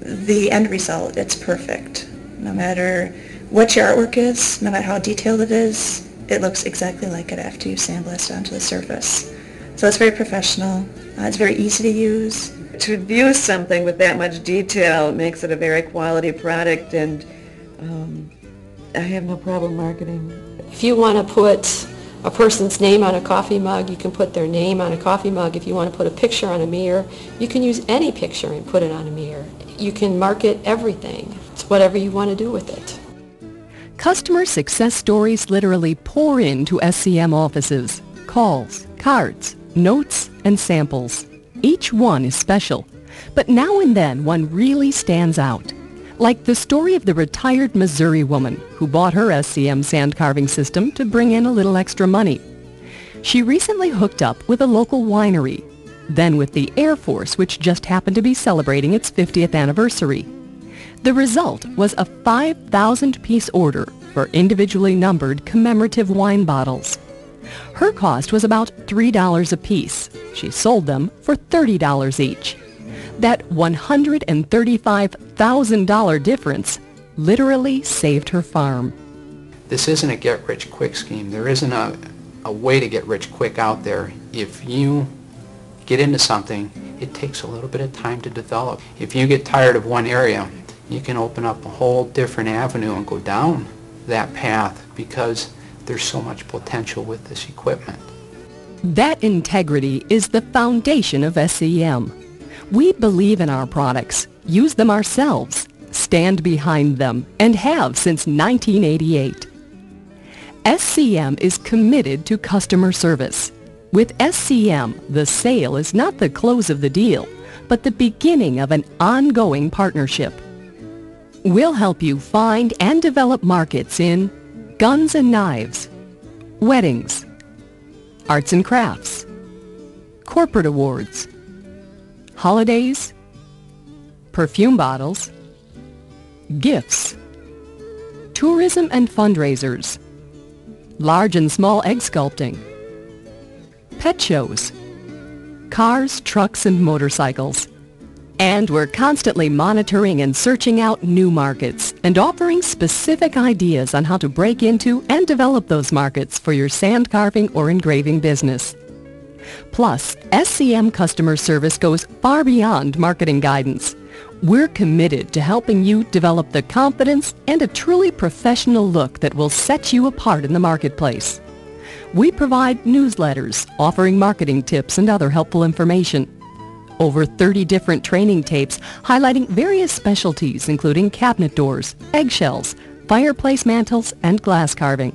The end result, it's perfect. No matter what your artwork is, no matter how detailed it is, it looks exactly like it after you sandblast onto the surface. So it's very professional, uh, it's very easy to use. To abuse something with that much detail makes it a very quality product, and um, I have no problem marketing. If you want to put a person's name on a coffee mug, you can put their name on a coffee mug. If you want to put a picture on a mirror, you can use any picture and put it on a mirror. You can market everything. It's whatever you want to do with it. Customer success stories literally pour into S C M offices. Calls, cards, notes, and samples. Each one is special, but now and then one really stands out. Like the story of the retired Missouri woman who bought her S C M sand carving system to bring in a little extra money. She recently hooked up with a local winery, then with the Air Force, which just happened to be celebrating its fiftieth anniversary. The result was a five thousand piece order for individually numbered commemorative wine bottles. Her cost was about three dollars a piece. She sold them for thirty dollars each. That one hundred thirty-five thousand dollar difference literally saved her farm. This isn't a get-rich-quick scheme. There isn't a, a way to get rich quick out there. If you get into something, it takes a little bit of time to develop. If you get tired of one area, you can open up a whole different avenue and go down that path, because there's so much potential with this equipment. That integrity is the foundation of S C M. We believe in our products, use them ourselves, stand behind them, and have since nineteen eighty-eight. S C M is committed to customer service. With S C M, the sale is not the close of the deal, but the beginning of an ongoing partnership. We'll help you find and develop markets in guns and knives, weddings, arts and crafts, corporate awards, holidays, perfume bottles, gifts, tourism and fundraisers, large and small egg sculpting, pet shows, cars, trucks and motorcycles. And we're constantly monitoring and searching out new markets and offering specific ideas on how to break into and develop those markets for your sand carving or engraving business. Plus, S C M customer service goes far beyond marketing guidance. We're committed to helping you develop the confidence and a truly professional look that will set you apart in the marketplace. We provide newsletters offering marketing tips and other helpful information. Over thirty different training tapes highlighting various specialties including cabinet doors, eggshells, fireplace mantles, and glass carving.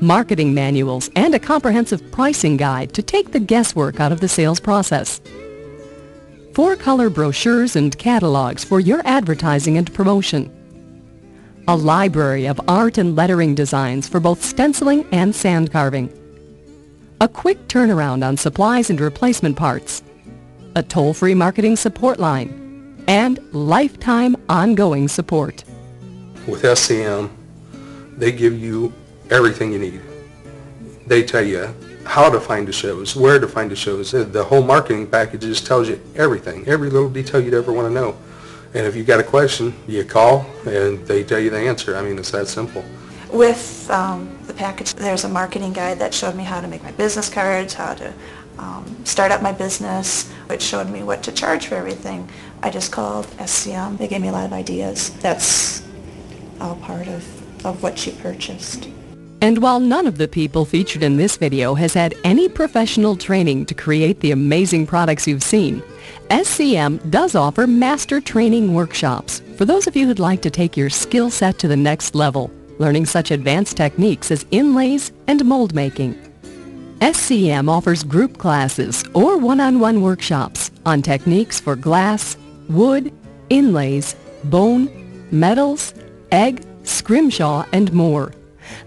Marketing manuals and a comprehensive pricing guide to take the guesswork out of the sales process. Four-color brochures and catalogs for your advertising and promotion. A library of art and lettering designs for both stenciling and sand carving. A quick turnaround on supplies and replacement parts. A toll-free marketing support line, and lifetime ongoing support. With S C M, they give you everything you need. They tell you how to find the shows, where to find the shows. The whole marketing package just tells you everything, every little detail you'd ever want to know. And if you've got a question, you call and they tell you the answer. I mean, it's that simple. With um, the package, there's a marketing guide that showed me how to make my business cards, how to Um, start up my business. It showed me what to charge for everything. I just called S C M. They gave me a lot of ideas. That's all part of, of what she purchased. And while none of the people featured in this video has had any professional training to create the amazing products you've seen, S C M does offer master training workshops for those of you who'd like to take your skill set to the next level, learning such advanced techniques as inlays and mold making. S C M offers group classes or one-on-one workshops on techniques for glass, wood, inlays, bone, metals, egg, scrimshaw, and more.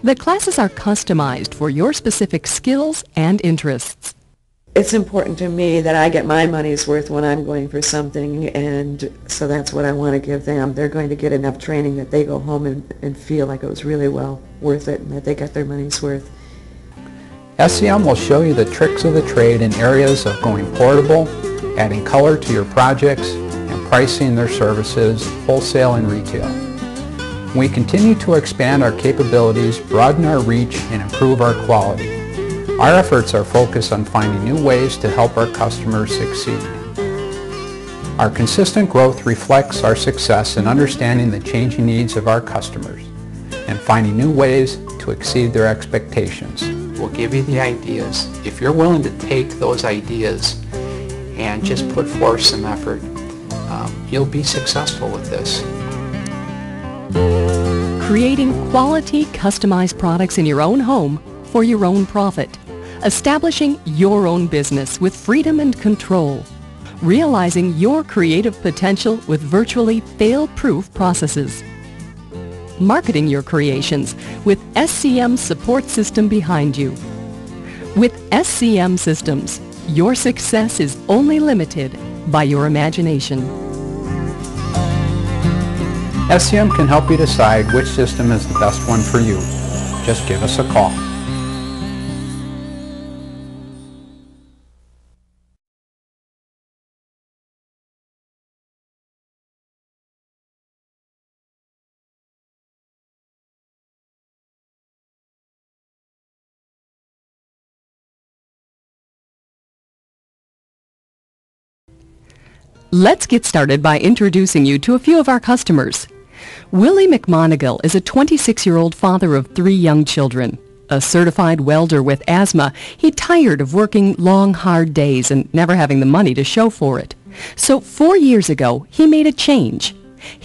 The classes are customized for your specific skills and interests. It's important to me that I get my money's worth when I'm going for something, and so that's what I want to give them. They're going to get enough training that they go home and, and feel like it was really well worth it and that they got their money's worth. S C M will show you the tricks of the trade in areas of going portable, adding color to your projects, and pricing their services wholesale and retail. We continue to expand our capabilities, broaden our reach, and improve our quality. Our efforts are focused on finding new ways to help our customers succeed. Our consistent growth reflects our success in understanding the changing needs of our customers and finding new ways to exceed their expectations. We'll give you the ideas. If you're willing to take those ideas and just put forth some effort, um, you'll be successful with this. Creating quality, customized products in your own home for your own profit. Establishing your own business with freedom and control. Realizing your creative potential with virtually fail-proof processes. Marketing your creations with S C M support system behind you. With S C M systems, your success is only limited by your imagination. S C M can help you decide which system is the best one for you. Just give us a call. Let's get started by introducing you to a few of our customers. Willie McMonigal is a twenty-six-year-old father of three young children. A certified welder with asthma, he tired of working long, hard days and never having the money to show for it. So four years ago, he made a change.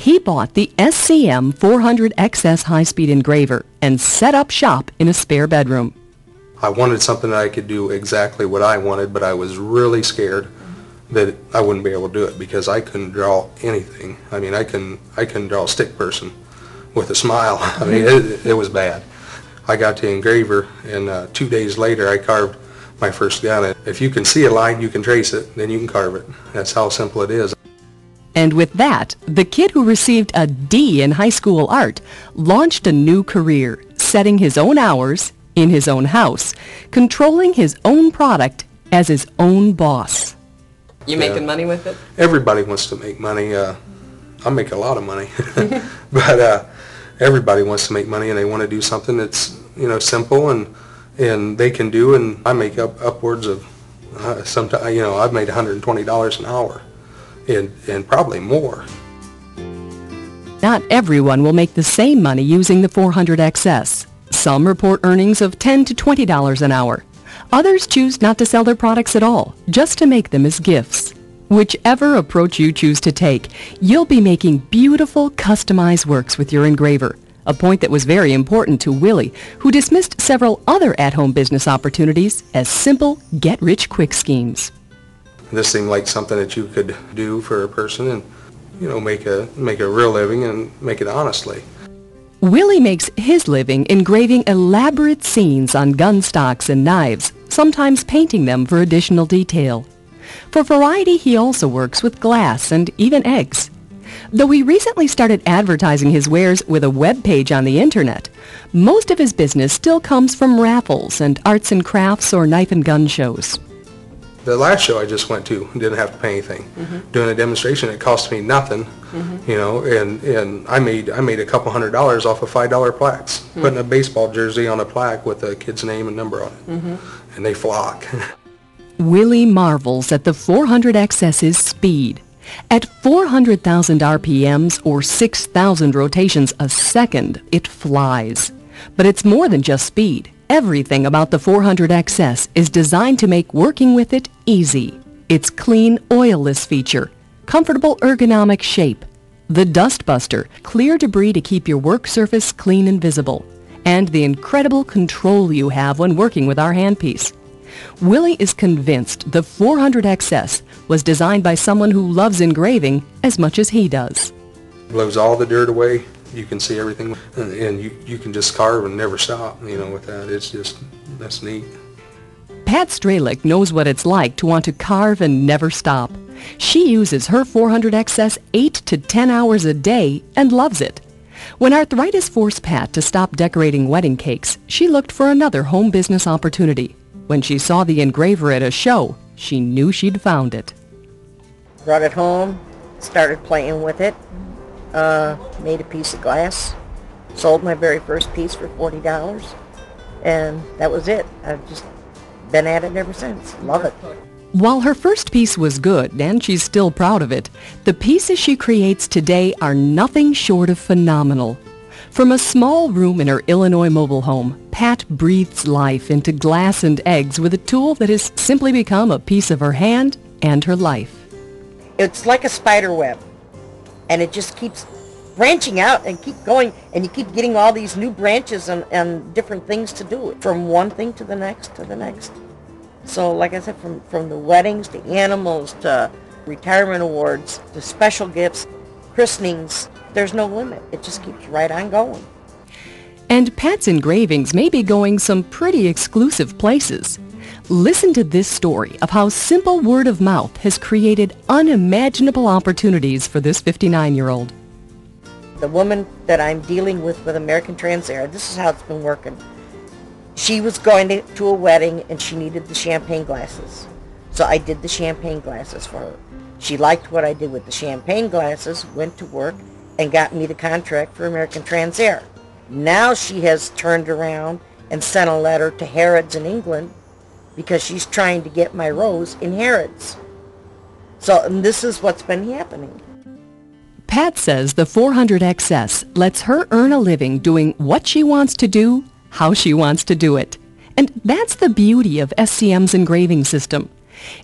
He bought the S C M four hundred X S high-speed engraver and set up shop in a spare bedroom. I wanted something that I could do exactly what I wanted, but I was really scared that I wouldn't be able to do it because I couldn't draw anything. I mean, I couldn't, I couldn't draw a stick person with a smile. I mean, it, it was bad. I got the engraver, and uh, two days later I carved my first gun. If you can see a line, you can trace it, then you can carve it. That's how simple it is. And with that, the kid who received a D in high school art launched a new career, setting his own hours, in his own house, controlling his own product as his own boss. You making yeah. money with it? Everybody wants to make money. Uh, I make a lot of money. But uh, everybody wants to make money, and they want to do something that's, you know, simple and and they can do. And I make up upwards of uh, sometimes, you know, I've made one hundred twenty dollars an hour and, and probably more. Not everyone will make the same money using the four hundred X S. Some report earnings of ten to twenty dollars an hour. Others choose not to sell their products at all, just to make them as gifts. Whichever approach you choose to take, you'll be making beautiful, customized works with your engraver, a point that was very important to Willie, who dismissed several other at-home business opportunities as simple, get-rich-quick schemes. This seemed like something that you could do for a person and, you know, make a, make a real living and make it honestly. Willie makes his living engraving elaborate scenes on gun stocks and knives, sometimes painting them for additional detail. For variety, he also works with glass and even eggs. Though he recently started advertising his wares with a web page on the internet, most of his business still comes from raffles and arts and crafts or knife and gun shows. The last show I just went to, didn't have to pay anything. Mm-hmm. Doing a demonstration, it cost me nothing, mm-hmm. you know, and, and I made I made a couple hundred dollars off of five dollar plaques, mm-hmm. putting a baseball jersey on a plaque with a kid's name and number on it, mm-hmm. and they flock. Willie marvels at the four hundred X S's speed. At four hundred thousand R P Ms or six thousand rotations a second, it flies. But it's more than just speed. Everything about the four hundred X S is designed to make working with it easy. Its clean, oilless feature, comfortable ergonomic shape, the dust buster, clear debris to keep your work surface clean and visible, and the incredible control you have when working with our handpiece. Willie is convinced the four hundred X S was designed by someone who loves engraving as much as he does. Blows all the dirt away. You can see everything, and, and you, you can just carve and never stop, you know, with that. It's just, that's neat. Pat Stralick knows what it's like to want to carve and never stop. She uses her four hundred X S eight to ten hours a day and loves it. When arthritis forced Pat to stop decorating wedding cakes, she looked for another home business opportunity. When she saw the engraver at a show, she knew she'd found it. Brought it home, started playing with it. Uh, made a piece of glass, sold my very first piece for forty dollars, and that was it. I've just been at it ever since. Love it. While her first piece was good, and she's still proud of it, the pieces she creates today are nothing short of phenomenal. From a small room in her Illinois mobile home, Pat breathes life into glass and eggs with a tool that has simply become a piece of her hand and her life. It's like a spider web. And it just keeps branching out and keep going, and you keep getting all these new branches and, and different things to do, from one thing to the next to the next. So like I said, from, from the weddings to animals to retirement awards to special gifts, christenings, there's no limit. It just keeps right on going. And Pat's engravings may be going some pretty exclusive places. Listen to this story of how simple word of mouth has created unimaginable opportunities for this fifty-nine-year-old. The woman that I'm dealing with with American Transair, this is how it's been working. She was going to, to a wedding and she needed the champagne glasses. So I did the champagne glasses for her. She liked what I did with the champagne glasses, went to work, and got me the contract for American Transair. Now she has turned around and sent a letter to Harrods in England, because she's trying to get my rose in Harrods. So, and this is what's been happening. Pat says the four hundred X S lets her earn a living doing what she wants to do, how she wants to do it. And that's the beauty of S C M's engraving system.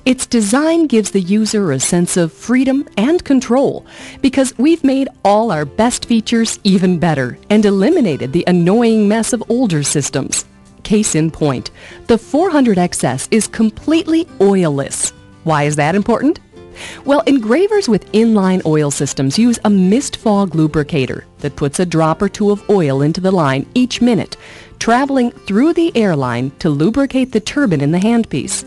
Its design gives the user a sense of freedom and control, because we've made all our best features even better and eliminated the annoying mess of older systems. Case in point, the four hundred X S is completely oilless. Why is that important? Well, engravers with inline oil systems use a mist fog lubricator that puts a drop or two of oil into the line each minute traveling through the airline to lubricate the turbine in the handpiece.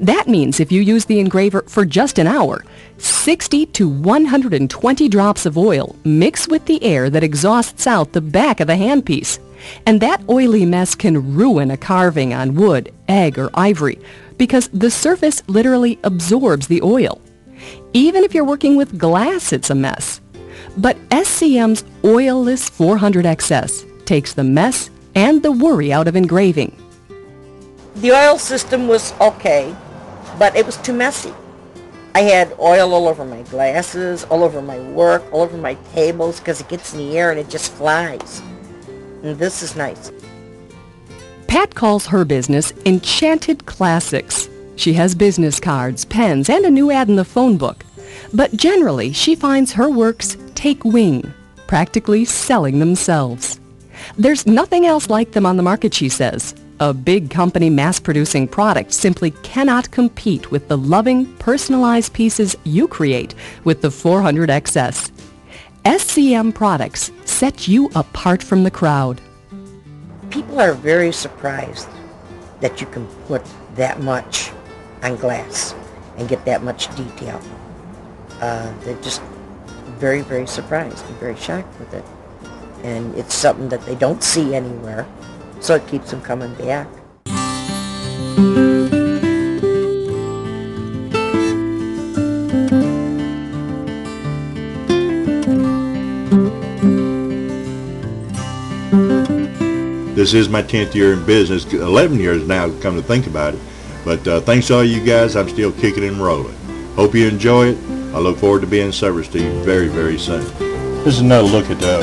That means if you use the engraver for just an hour, sixty to one hundred twenty drops of oil mix with the air that exhausts out the back of the handpiece. And that oily mess can ruin a carving on wood, egg, or ivory because the surface literally absorbs the oil. Even if you're working with glass, it's a mess. But S C M's oilless four hundred X S takes the mess and the worry out of engraving. The oil system was okay, but it was too messy. I had oil all over my glasses, all over my work, all over my tables, because it gets in the air and it just flies. And this is nice. Pat calls her business Enchanted Classics. She has business cards, pens, and a new ad in the phone book. But generally, she finds her works take wing, practically selling themselves. There's nothing else like them on the market, she says. A big company mass-producing product simply cannot compete with the loving, personalized pieces you create with the four hundred X S. S C M products set you apart from the crowd. People are very surprised that you can put that much on glass and get that much detail. Uh, they're just very, very surprised and very shocked with it. And it's something that they don't see anywhere. So it keeps them coming back. This is my tenth year in business, eleven years now, come to think about it. But uh, thanks to all you guys, I'm still kicking and rolling. Hope you enjoy it. I look forward to being of service to you very, very soon. This is another look at uh,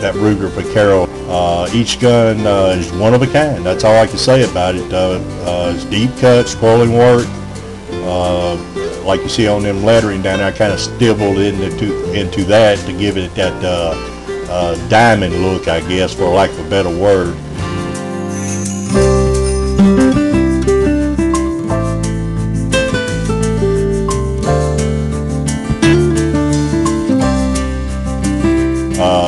that Ruger Vaquero. Uh, each gun uh, is one of a kind. That's all I can say about it. Uh, uh, it's deep cut, swirling work. Uh, like you see on them lettering down there, I kind of stibbled into, into that to give it that uh, uh, diamond look, I guess, for lack of a better word.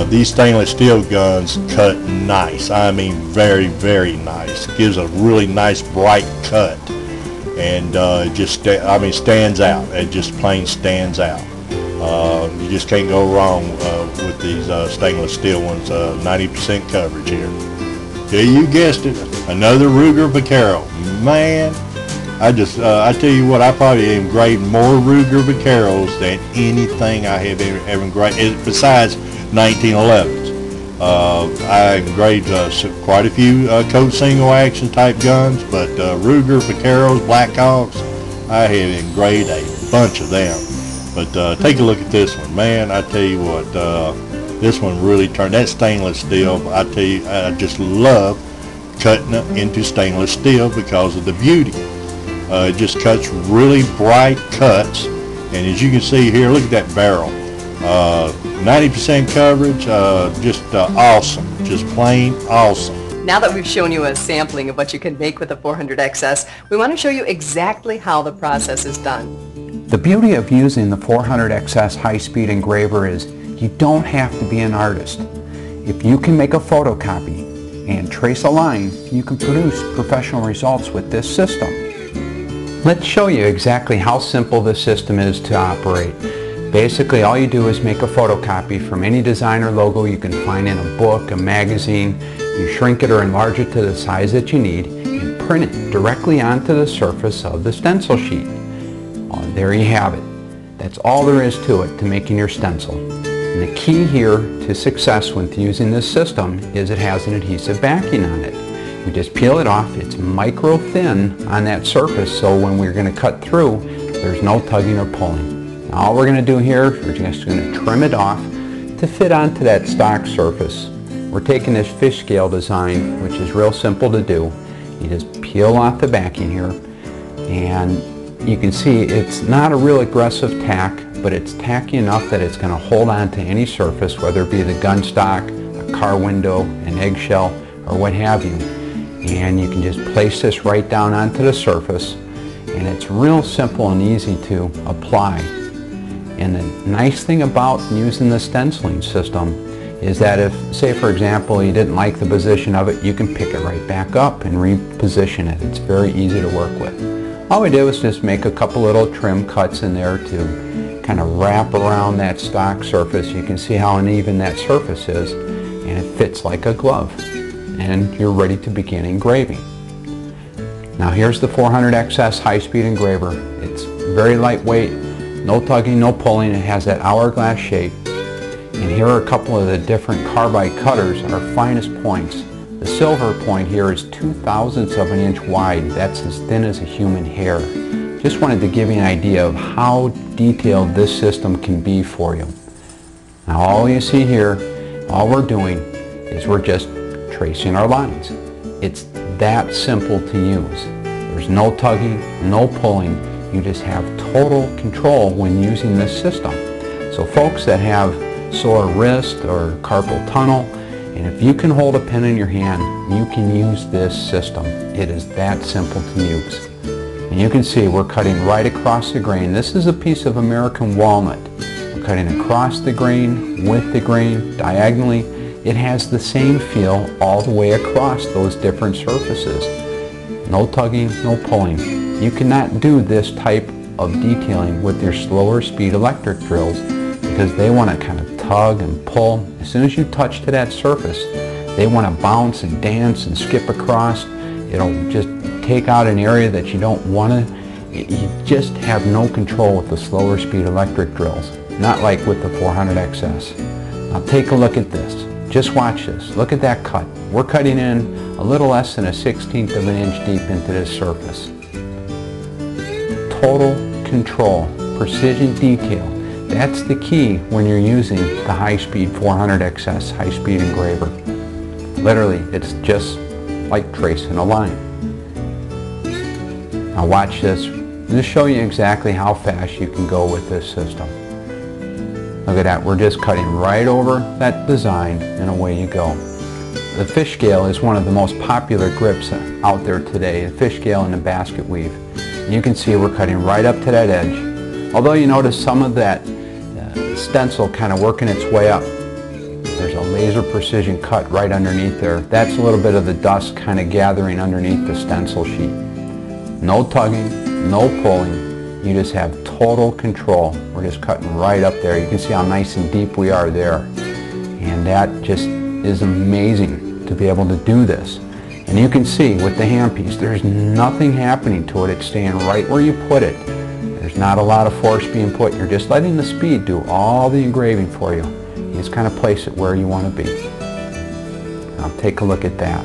These stainless steel guns cut nice. I mean very, very nice. Gives a really nice bright cut and uh, just, I mean, stands out. It just plain stands out. Uh, you just can't go wrong uh, with these uh, stainless steel ones. Uh, ninety percent coverage here. Yeah, you guessed it. Another Ruger Vaquero. Man, I just, uh, I tell you what, I probably engraved more Ruger Vaqueros than anything I have ever, ever engraved. It, besides nineteen elevens. Uh, I engraved uh, quite a few uh, Colt single action type guns, but uh, Ruger, Vaqueros, Blackhawks, I have engraved a bunch of them. But uh, take a look at this one, man. I tell you what, uh, this one really turned that stainless steel. I tell you, I just love cutting into stainless steel because of the beauty. Uh, it just cuts really bright cuts, and as you can see here, look at that barrel. ninety percent coverage, uh, just uh, awesome, just plain awesome. Now that we've shown you a sampling of what you can make with the four hundred X S, we want to show you exactly how the process is done. The beauty of using the four hundred X S high-speed engraver is you don't have to be an artist. If you can make a photocopy and trace a line, you can produce professional results with this system. Let's show you exactly how simple this system is to operate. Basically, all you do is make a photocopy from any design or logo you can find in a book, a magazine. You shrink it or enlarge it to the size that you need and print it directly onto the surface of the stencil sheet. Oh, there you have it. That's all there is to it, to making your stencil. And the key here to success with using this system is it has an adhesive backing on it. You just peel it off. It's micro thin on that surface, so when we're going to cut through, there's no tugging or pulling. All we're going to do here, we're just going to trim it off to fit onto that stock surface. We're taking this fish scale design, which is real simple to do. You just peel off the backing here, and you can see it's not a real aggressive tack, but it's tacky enough that it's going to hold on to any surface, whether it be the gun stock, a car window, an eggshell, or what have you. And you can just place this right down onto the surface, and it's real simple and easy to apply. And the nice thing about using the stenciling system is that if, say for example, you didn't like the position of it, you can pick it right back up and reposition it. It's very easy to work with. All we do is just make a couple little trim cuts in there to kind of wrap around that stock surface. You can see how uneven that surface is, and it fits like a glove. And you're ready to begin engraving. Now here's the four hundred X S high-speed engraver. It's very lightweight, no tugging, no pulling. It has that hourglass shape. And here are a couple of the different carbide cutters, our finest points. The silver point here is two thousandths of an inch wide. That's as thin as a human hair. Just wanted to give you an idea of how detailed this system can be for you. Now all you see here, all we're doing is we're just tracing our lines. It's that simple to use. There's no tugging, no pulling. You just have total control when using this system. So folks that have sore wrist or carpal tunnel, and if you can hold a pen in your hand, you can use this system. It is that simple to use. And you can see we're cutting right across the grain. This is a piece of American walnut. We're cutting across the grain, with the grain, diagonally. It has the same feel all the way across those different surfaces. No tugging, no pulling. You cannot do this type of detailing with your slower speed electric drills because they want to kind of tug and pull. As soon as you touch to that surface, they want to bounce and dance and skip across. It'll just take out an area that you don't want to. You just have no control with the slower speed electric drills. Not like with the four hundred X S. Now take a look at this. Just watch this. Look at that cut. We're cutting in a little less than a sixteenth of an inch deep into this surface. Total control, precision detail. That's the key when you're using the high-speed four hundred X S high-speed engraver. Literally, it's just like tracing a line. Now watch this. This will show you exactly how fast you can go with this system. Look at that, we're just cutting right over that design and away you go. The fish scale is one of the most popular grips out there today, the fish scale and the basket weave. And you can see we're cutting right up to that edge. Although you notice some of that uh, stencil kind of working its way up. There's a laser precision cut right underneath there. That's a little bit of the dust kind of gathering underneath the stencil sheet. No tugging, no pulling. You just have total control. We're just cutting right up there. You can see how nice and deep we are there. And that just is amazing to be able to do this. And you can see with the handpiece, there's nothing happening to it. It's staying right where you put it. There's not a lot of force being put. You're just letting the speed do all the engraving for you. You just kind of place it where you want to be. Now take a look at that.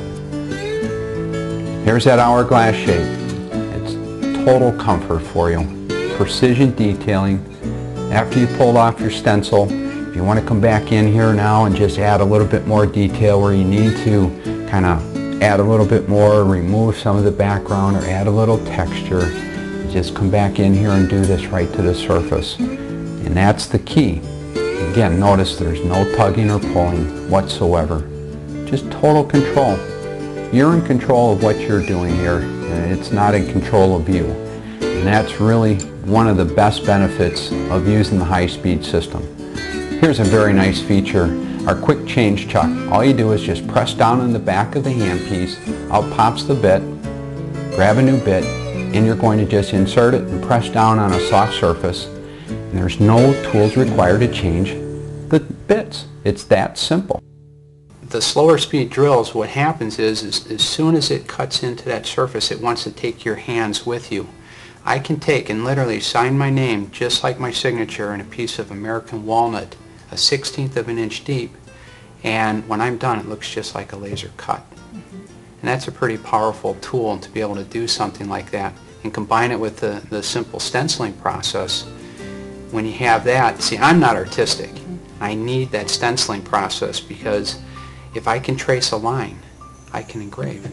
Here's that hourglass shape. It's total comfort for you. Precision detailing. After you pulled off your stencil, if you want to come back in here now and just add a little bit more detail where you need to kind of add a little bit more, remove some of the background or add a little texture, just come back in here and do this right to the surface. And that's the key. Again, notice there's no tugging or pulling whatsoever. Just total control. You're in control of what you're doing here, and it's not in control of you. And that's really one of the best benefits of using the high-speed system. Here's a very nice feature, our quick change chuck. All you do is just press down on the back of the handpiece, out pops the bit, grab a new bit, and you're going to just insert it and press down on a soft surface. And there's no tools required to change the bits. It's that simple. The slower speed drills, what happens is, is as soon as it cuts into that surface, it wants to take your hands with you. I can take and literally sign my name just like my signature in a piece of American walnut, a sixteenth of an inch deep, and when I'm done it looks just like a laser cut. Mm-hmm. And that's a pretty powerful tool to be able to do something like that and combine it with the, the simple stenciling process. When you have that, see, I'm not artistic. Mm-hmm. I need that stenciling process because if I can trace a line, I can engrave.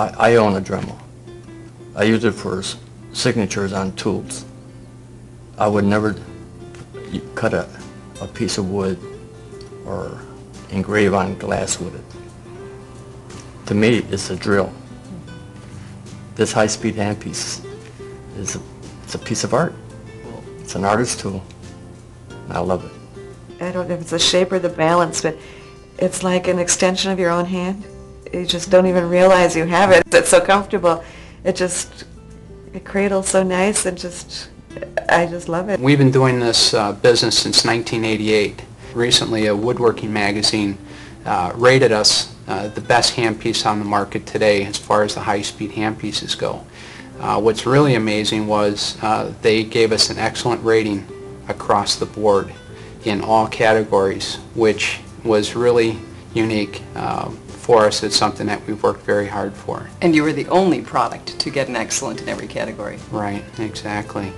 I, I own a Dremel. I use it for signatures on tools. I would never cut a, a piece of wood or engrave on glass with it. To me, it's a drill. This high-speed handpiece is a, it's a piece of art. It's an artist's tool, and I love it. I don't know if it's the shape or the balance, but it's like an extension of your own hand. You just don't even realize you have it. It's so comfortable. It just, it cradles so nice, and just, I just love it. We've been doing this uh, business since nineteen eighty-eight. Recently, a woodworking magazine uh, rated us uh, the best handpiece on the market today as far as the high-speed handpieces go. Uh, what's really amazing was uh, they gave us an excellent rating across the board in all categories, which was really unique uh, for us. It's something that we've worked very hard for. And you were the only product to get an excellent in every category. Right, exactly.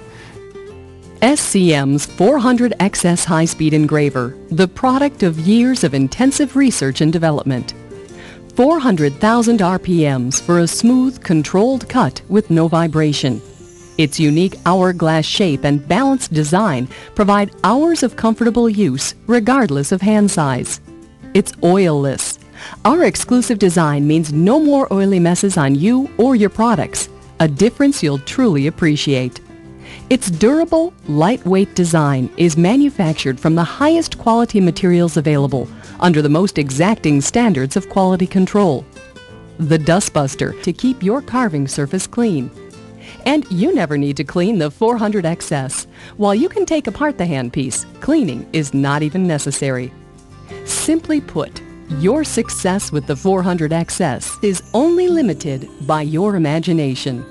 S C M's four hundred X S high-speed engraver, the product of years of intensive research and development. four hundred thousand R P Ms for a smooth, controlled cut with no vibration. Its unique hourglass shape and balanced design provide hours of comfortable use regardless of hand size. It's oilless. Our exclusive design means no more oily messes on you or your products, a difference you'll truly appreciate. Its durable, lightweight design is manufactured from the highest quality materials available under the most exacting standards of quality control. The Dustbuster to keep your carving surface clean. And you never need to clean the four hundred X S. While you can take apart the handpiece, cleaning is not even necessary. Simply put, your success with the four hundred X S is only limited by your imagination.